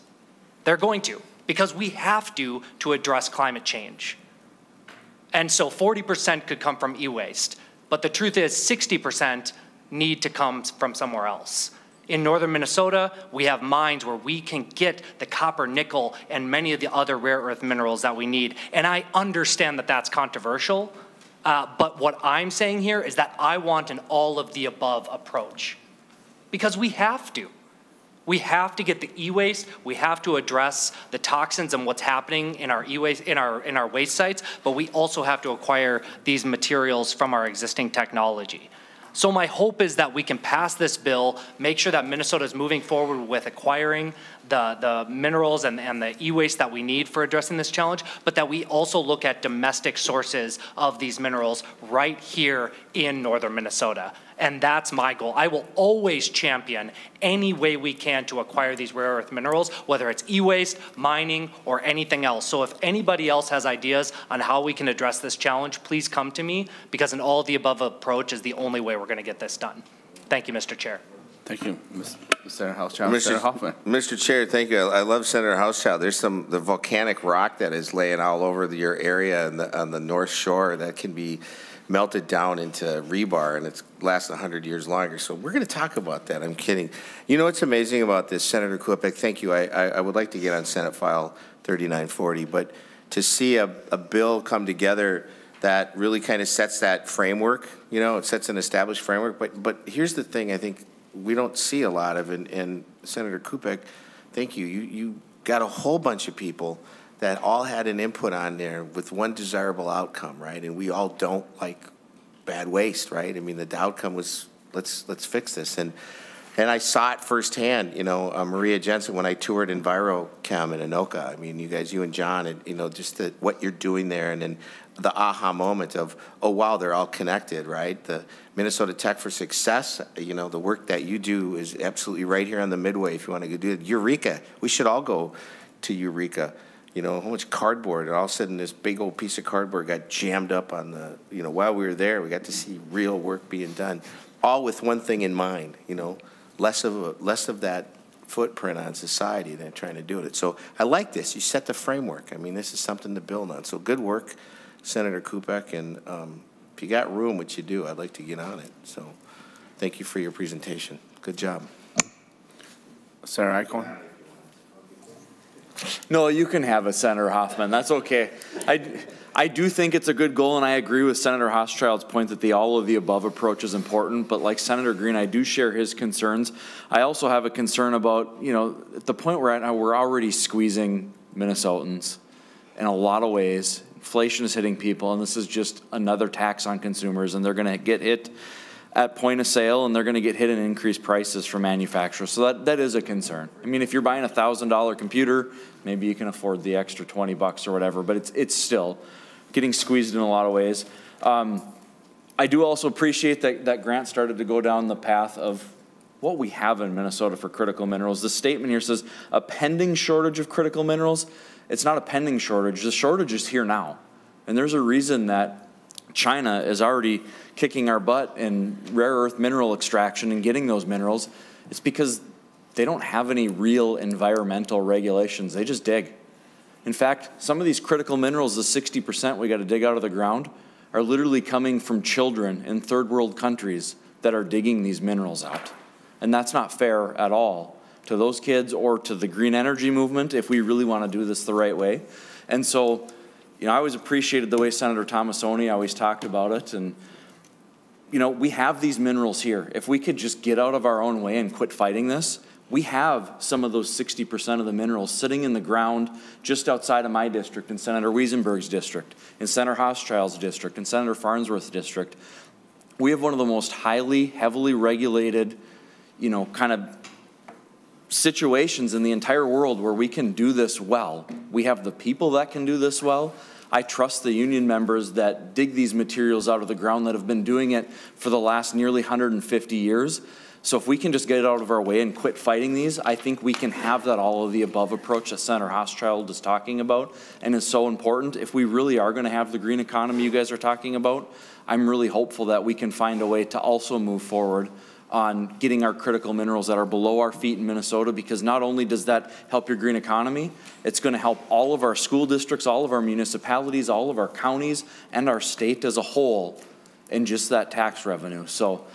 They're going to, because we have to to address climate change. And so forty percent could come from e-waste, but the truth is sixty percent need to come from somewhere else. In northern Minnesota, we have mines where we can get the copper, nickel, and many of the other rare earth minerals that we need. And I understand that that's controversial, uh, but what I'm saying here is that I want an all-of-the-above approach, because we have to. We have to get the e-waste, we have to address the toxins and what's happening in our e-waste, in our, in our waste sites, but we also have to acquire these materials from our existing technology. So my hope is that we can pass this bill, make sure that Minnesota is moving forward with acquiring the, the minerals and, and the e-waste that we need for addressing this challenge, but that we also look at domestic sources of these minerals right here in northern Minnesota. And that's my goal. I will always champion any way we can to acquire these rare earth minerals, whether it's e-waste, mining, or anything else. So if anybody else has ideas on how we can address this challenge, please come to me, because an all-of-the-above approach is the only way we're going to get this done. Thank you, Mister Chair. Thank you, Senator Hauschild. Mister Senator Hoffman. Mister Chair, thank you. I love Senator Hauschild. There's some the volcanic rock that is laying all over the, your area on the, on the North Shore that can be melted down into rebar, and it's lasts one hundred years longer. So we're going to talk about that. I'm kidding. You know what's amazing about this, Senator Kupec? Thank you. I, I, I would like to get on Senate File thirty-nine forty, but to see a, a bill come together that really kind of sets that framework, you know, it sets an established framework. But, but here's the thing I think we don't see a lot of, and, and Senator Kupec, thank you. You, you got a whole bunch of people that all had an input on there with one desirable outcome, right? And we all don't like bad waste, right? I mean, the outcome was let's let's fix this, and and I saw it firsthand. You know, uh, Maria Jensen, when I toured EnviroChem in Anoka. I mean, you guys, you and John, and you know, just the, what you're doing there, and then the aha moment of oh wow, they're all connected, right? The Minnesota Tech for Success, you know, the work that you do is absolutely right here on the Midway. If you want to go do it, Eureka, we should all go to Eureka. You know, how much cardboard, and all of a sudden this big old piece of cardboard got jammed up on the, you know, while we were there, we got to see real work being done, all with one thing in mind, you know, less of, a, less of that footprint on society than trying to do it. So I like this. You set the framework. I mean, this is something to build on. So good work, Senator Kupec, and um, if you got room, which you do, I'd like to get on it. So thank you for your presentation. Good job. Senator Eichhorn. No, you can have a Senator Hoffman. That's okay. I, I do think it's a good goal, and I agree with Senator Hochschild's point that the all-of-the-above approach is important, but like Senator Green, I do share his concerns. I also have a concern about, you know, at the point we're at now, we're already squeezing Minnesotans in a lot of ways. Inflation is hitting people, and this is just another tax on consumers, and they're going to get hit at point of sale, and they're going to get hit in increased prices for manufacturers. So that, that is a concern. I mean, if you're buying a one thousand dollar computer, maybe you can afford the extra twenty bucks or whatever, but it's, it's still getting squeezed in a lot of ways. Um, I do also appreciate that, that Grant started to go down the path of what we have in Minnesota for critical minerals. The statement here says, a pending shortage of critical minerals. It's not a pending shortage. The shortage is here now. And there's a reason that China is already kicking our butt in rare earth mineral extraction and getting those minerals. It's because they don't have any real environmental regulations. They just dig. In fact, some of these critical minerals, the sixty percent we got to dig out of the ground, are literally coming from children in third world countries that are digging these minerals out. And that's not fair at all to those kids or to the green energy movement if we really want to do this the right way. And so, you know, I always appreciated the way Senator Tomasoni always talked about it. And, you know, we have these minerals here. If we could just get out of our own way and quit fighting this, we have some of those sixty percent of the minerals sitting in the ground just outside of my district, in Senator Wiesenberg's district, in Senator Hochschild's district, in Senator Farnsworth's district. We have one of the most highly, heavily regulated, you know, kind of situations in the entire world where we can do this well. We have the people that can do this well. I trust the union members that dig these materials out of the ground that have been doing it for the last nearly one hundred fifty years. So if we can just get it out of our way and quit fighting these, I think we can have that all of the above approach that Senator Hauschild is talking about and is so important. If we really are going to have the green economy you guys are talking about, I'm really hopeful that we can find a way to also move forward on getting our critical minerals that are below our feet in Minnesota, because not only does that help your green economy, it's going to help all of our school districts, all of our municipalities, all of our counties, and our state as a whole in just that tax revenue. So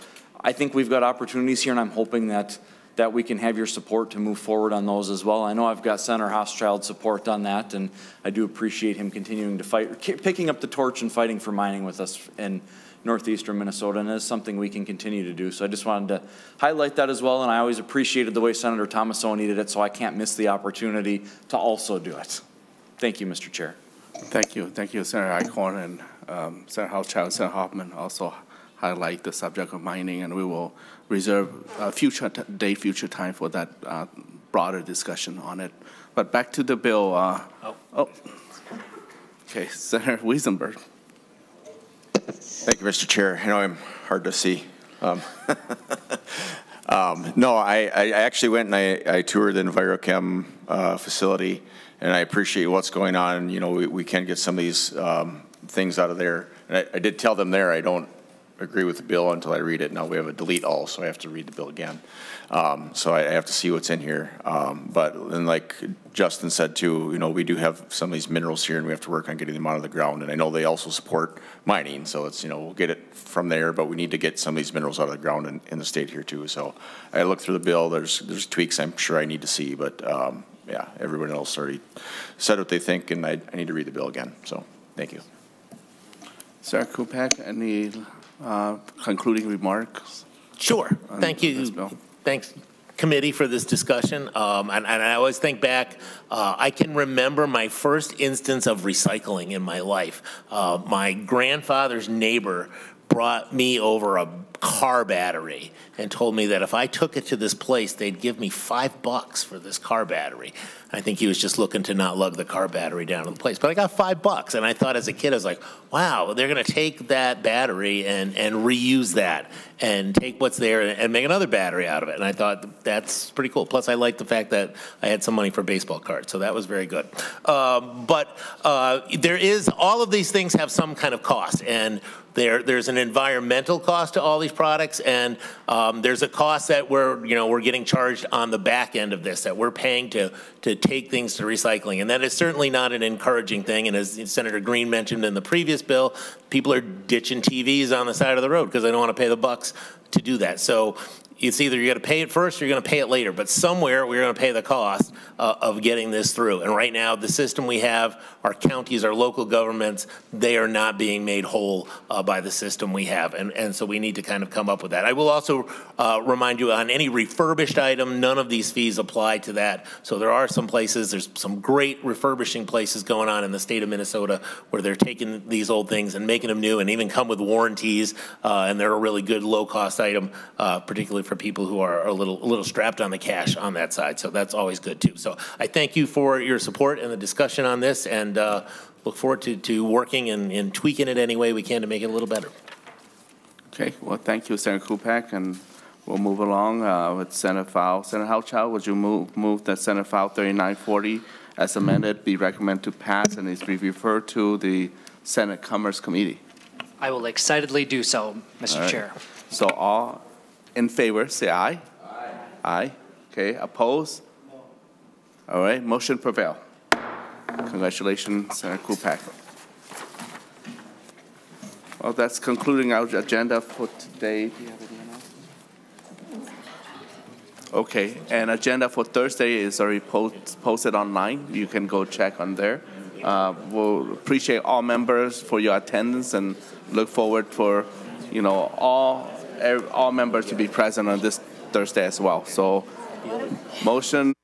I think we've got opportunities here, and I'm hoping that, that we can have your support to move forward on those as well. I know I've got Senator Hausschild's support on that, and I do appreciate him continuing to fight, picking up the torch and fighting for mining with us in northeastern Minnesota, and it is something we can continue to do. So I just wanted to highlight that as well, and I always appreciated the way Senator Tomasoni did it, so I can't miss the opportunity to also do it. Thank you, Mister Chair. Thank you. Thank you, Senator Eichhorn, and um, Senator Hauschild, Senator Hoffman also highlight the subject of mining, and we will reserve a future t day, future time for that uh, broader discussion on it. But back to the bill. Uh, oh. oh. Okay, Senator Wiesenberg. Thank you, Mister Chair. I know I'm hard to see. Um, um, no, I, I actually went and I, I toured the EnviroChem uh, facility, and I appreciate what's going on. You know, we, we can get some of these um, things out of there. And I, I did tell them there I don't agree with the bill until I read it. Now we have a delete all, so I have to read the bill again. Um, so I, I have to see what's in here. Um, but then, like Justin said too, you know, we do have some of these minerals here, and we have to work on getting them out of the ground. And I know they also support mining, so it's, you know, we'll get it from there, but we need to get some of these minerals out of the ground in, in the state here too. So I looked through the bill. There's there's tweaks I'm sure I need to see, but um, yeah, everyone else already said what they think, and I, I need to read the bill again. So thank you. Sir Kupec, any Uh, concluding remarks? Sure. Thank you. Thanks, committee, for this discussion. Um, and, and I always think back, uh, I can remember my first instance of recycling in my life. Uh, my grandfather's neighbor brought me over a car battery and told me that if I took it to this place, they'd give me five bucks for this car battery. I think he was just looking to not lug the car battery down to the place. But I got five bucks, and I thought as a kid, I was like, wow, they're going to take that battery and, and reuse that and take what's there and, and make another battery out of it. And I thought, that's pretty cool. Plus, I liked the fact that I had some money for baseball cards, so that was very good. Um, but uh, there is, all of these things have some kind of cost, and there, there's an environmental cost to all these products, and um, there's a cost that we're, you know, we're getting charged on the back end of this, that we're paying to, to take things to recycling. And that is certainly not an encouraging thing. And as Senator Green mentioned in the previous bill, people are ditching T Vs on the side of the road because they don't want to pay the bucks to do that. So it's either you're going to pay it first or you're going to pay it later. But somewhere we're going to pay the cost uh, of getting this through. And right now, the system we have, our counties, our local governments, they are not being made whole uh, by the system we have. And, and so we need to kind of come up with that. I will also uh, remind you, on any refurbished item, none of these fees apply to that. So there are some places, there's some great refurbishing places going on in the state of Minnesota where they're taking these old things and making them new and even come with warranties. Uh, and they're a really good low-cost item, uh, particularly for people who are a little, a little strapped on the cash on that side. So that's always good too. So I thank you for your support and the discussion on this, and uh, look forward to, to working and, and tweaking it any way we can to make it a little better. Okay, well, thank you, Senator Kupec, and we'll move along uh, with Senator Fowl. Senator Hauschild, would you move, move that Senator Fowl thirty-nine forty as amended be recommended to pass and is referred to the Senate Commerce Committee? I will excitedly do so, Mister Right. Chair. So all in favor, say aye. Aye. Aye. Okay. Opposed? No. All right. Motion prevail. Congratulations, Senator Kupec. Well, that's concluding our agenda for today. Do you have anything else? Okay. And agenda for Thursday is already post posted online. You can go check on there. Uh, we'll appreciate all members for your attendance and look forward for, you know, all. all members to be present on this Thursday as well. So motion.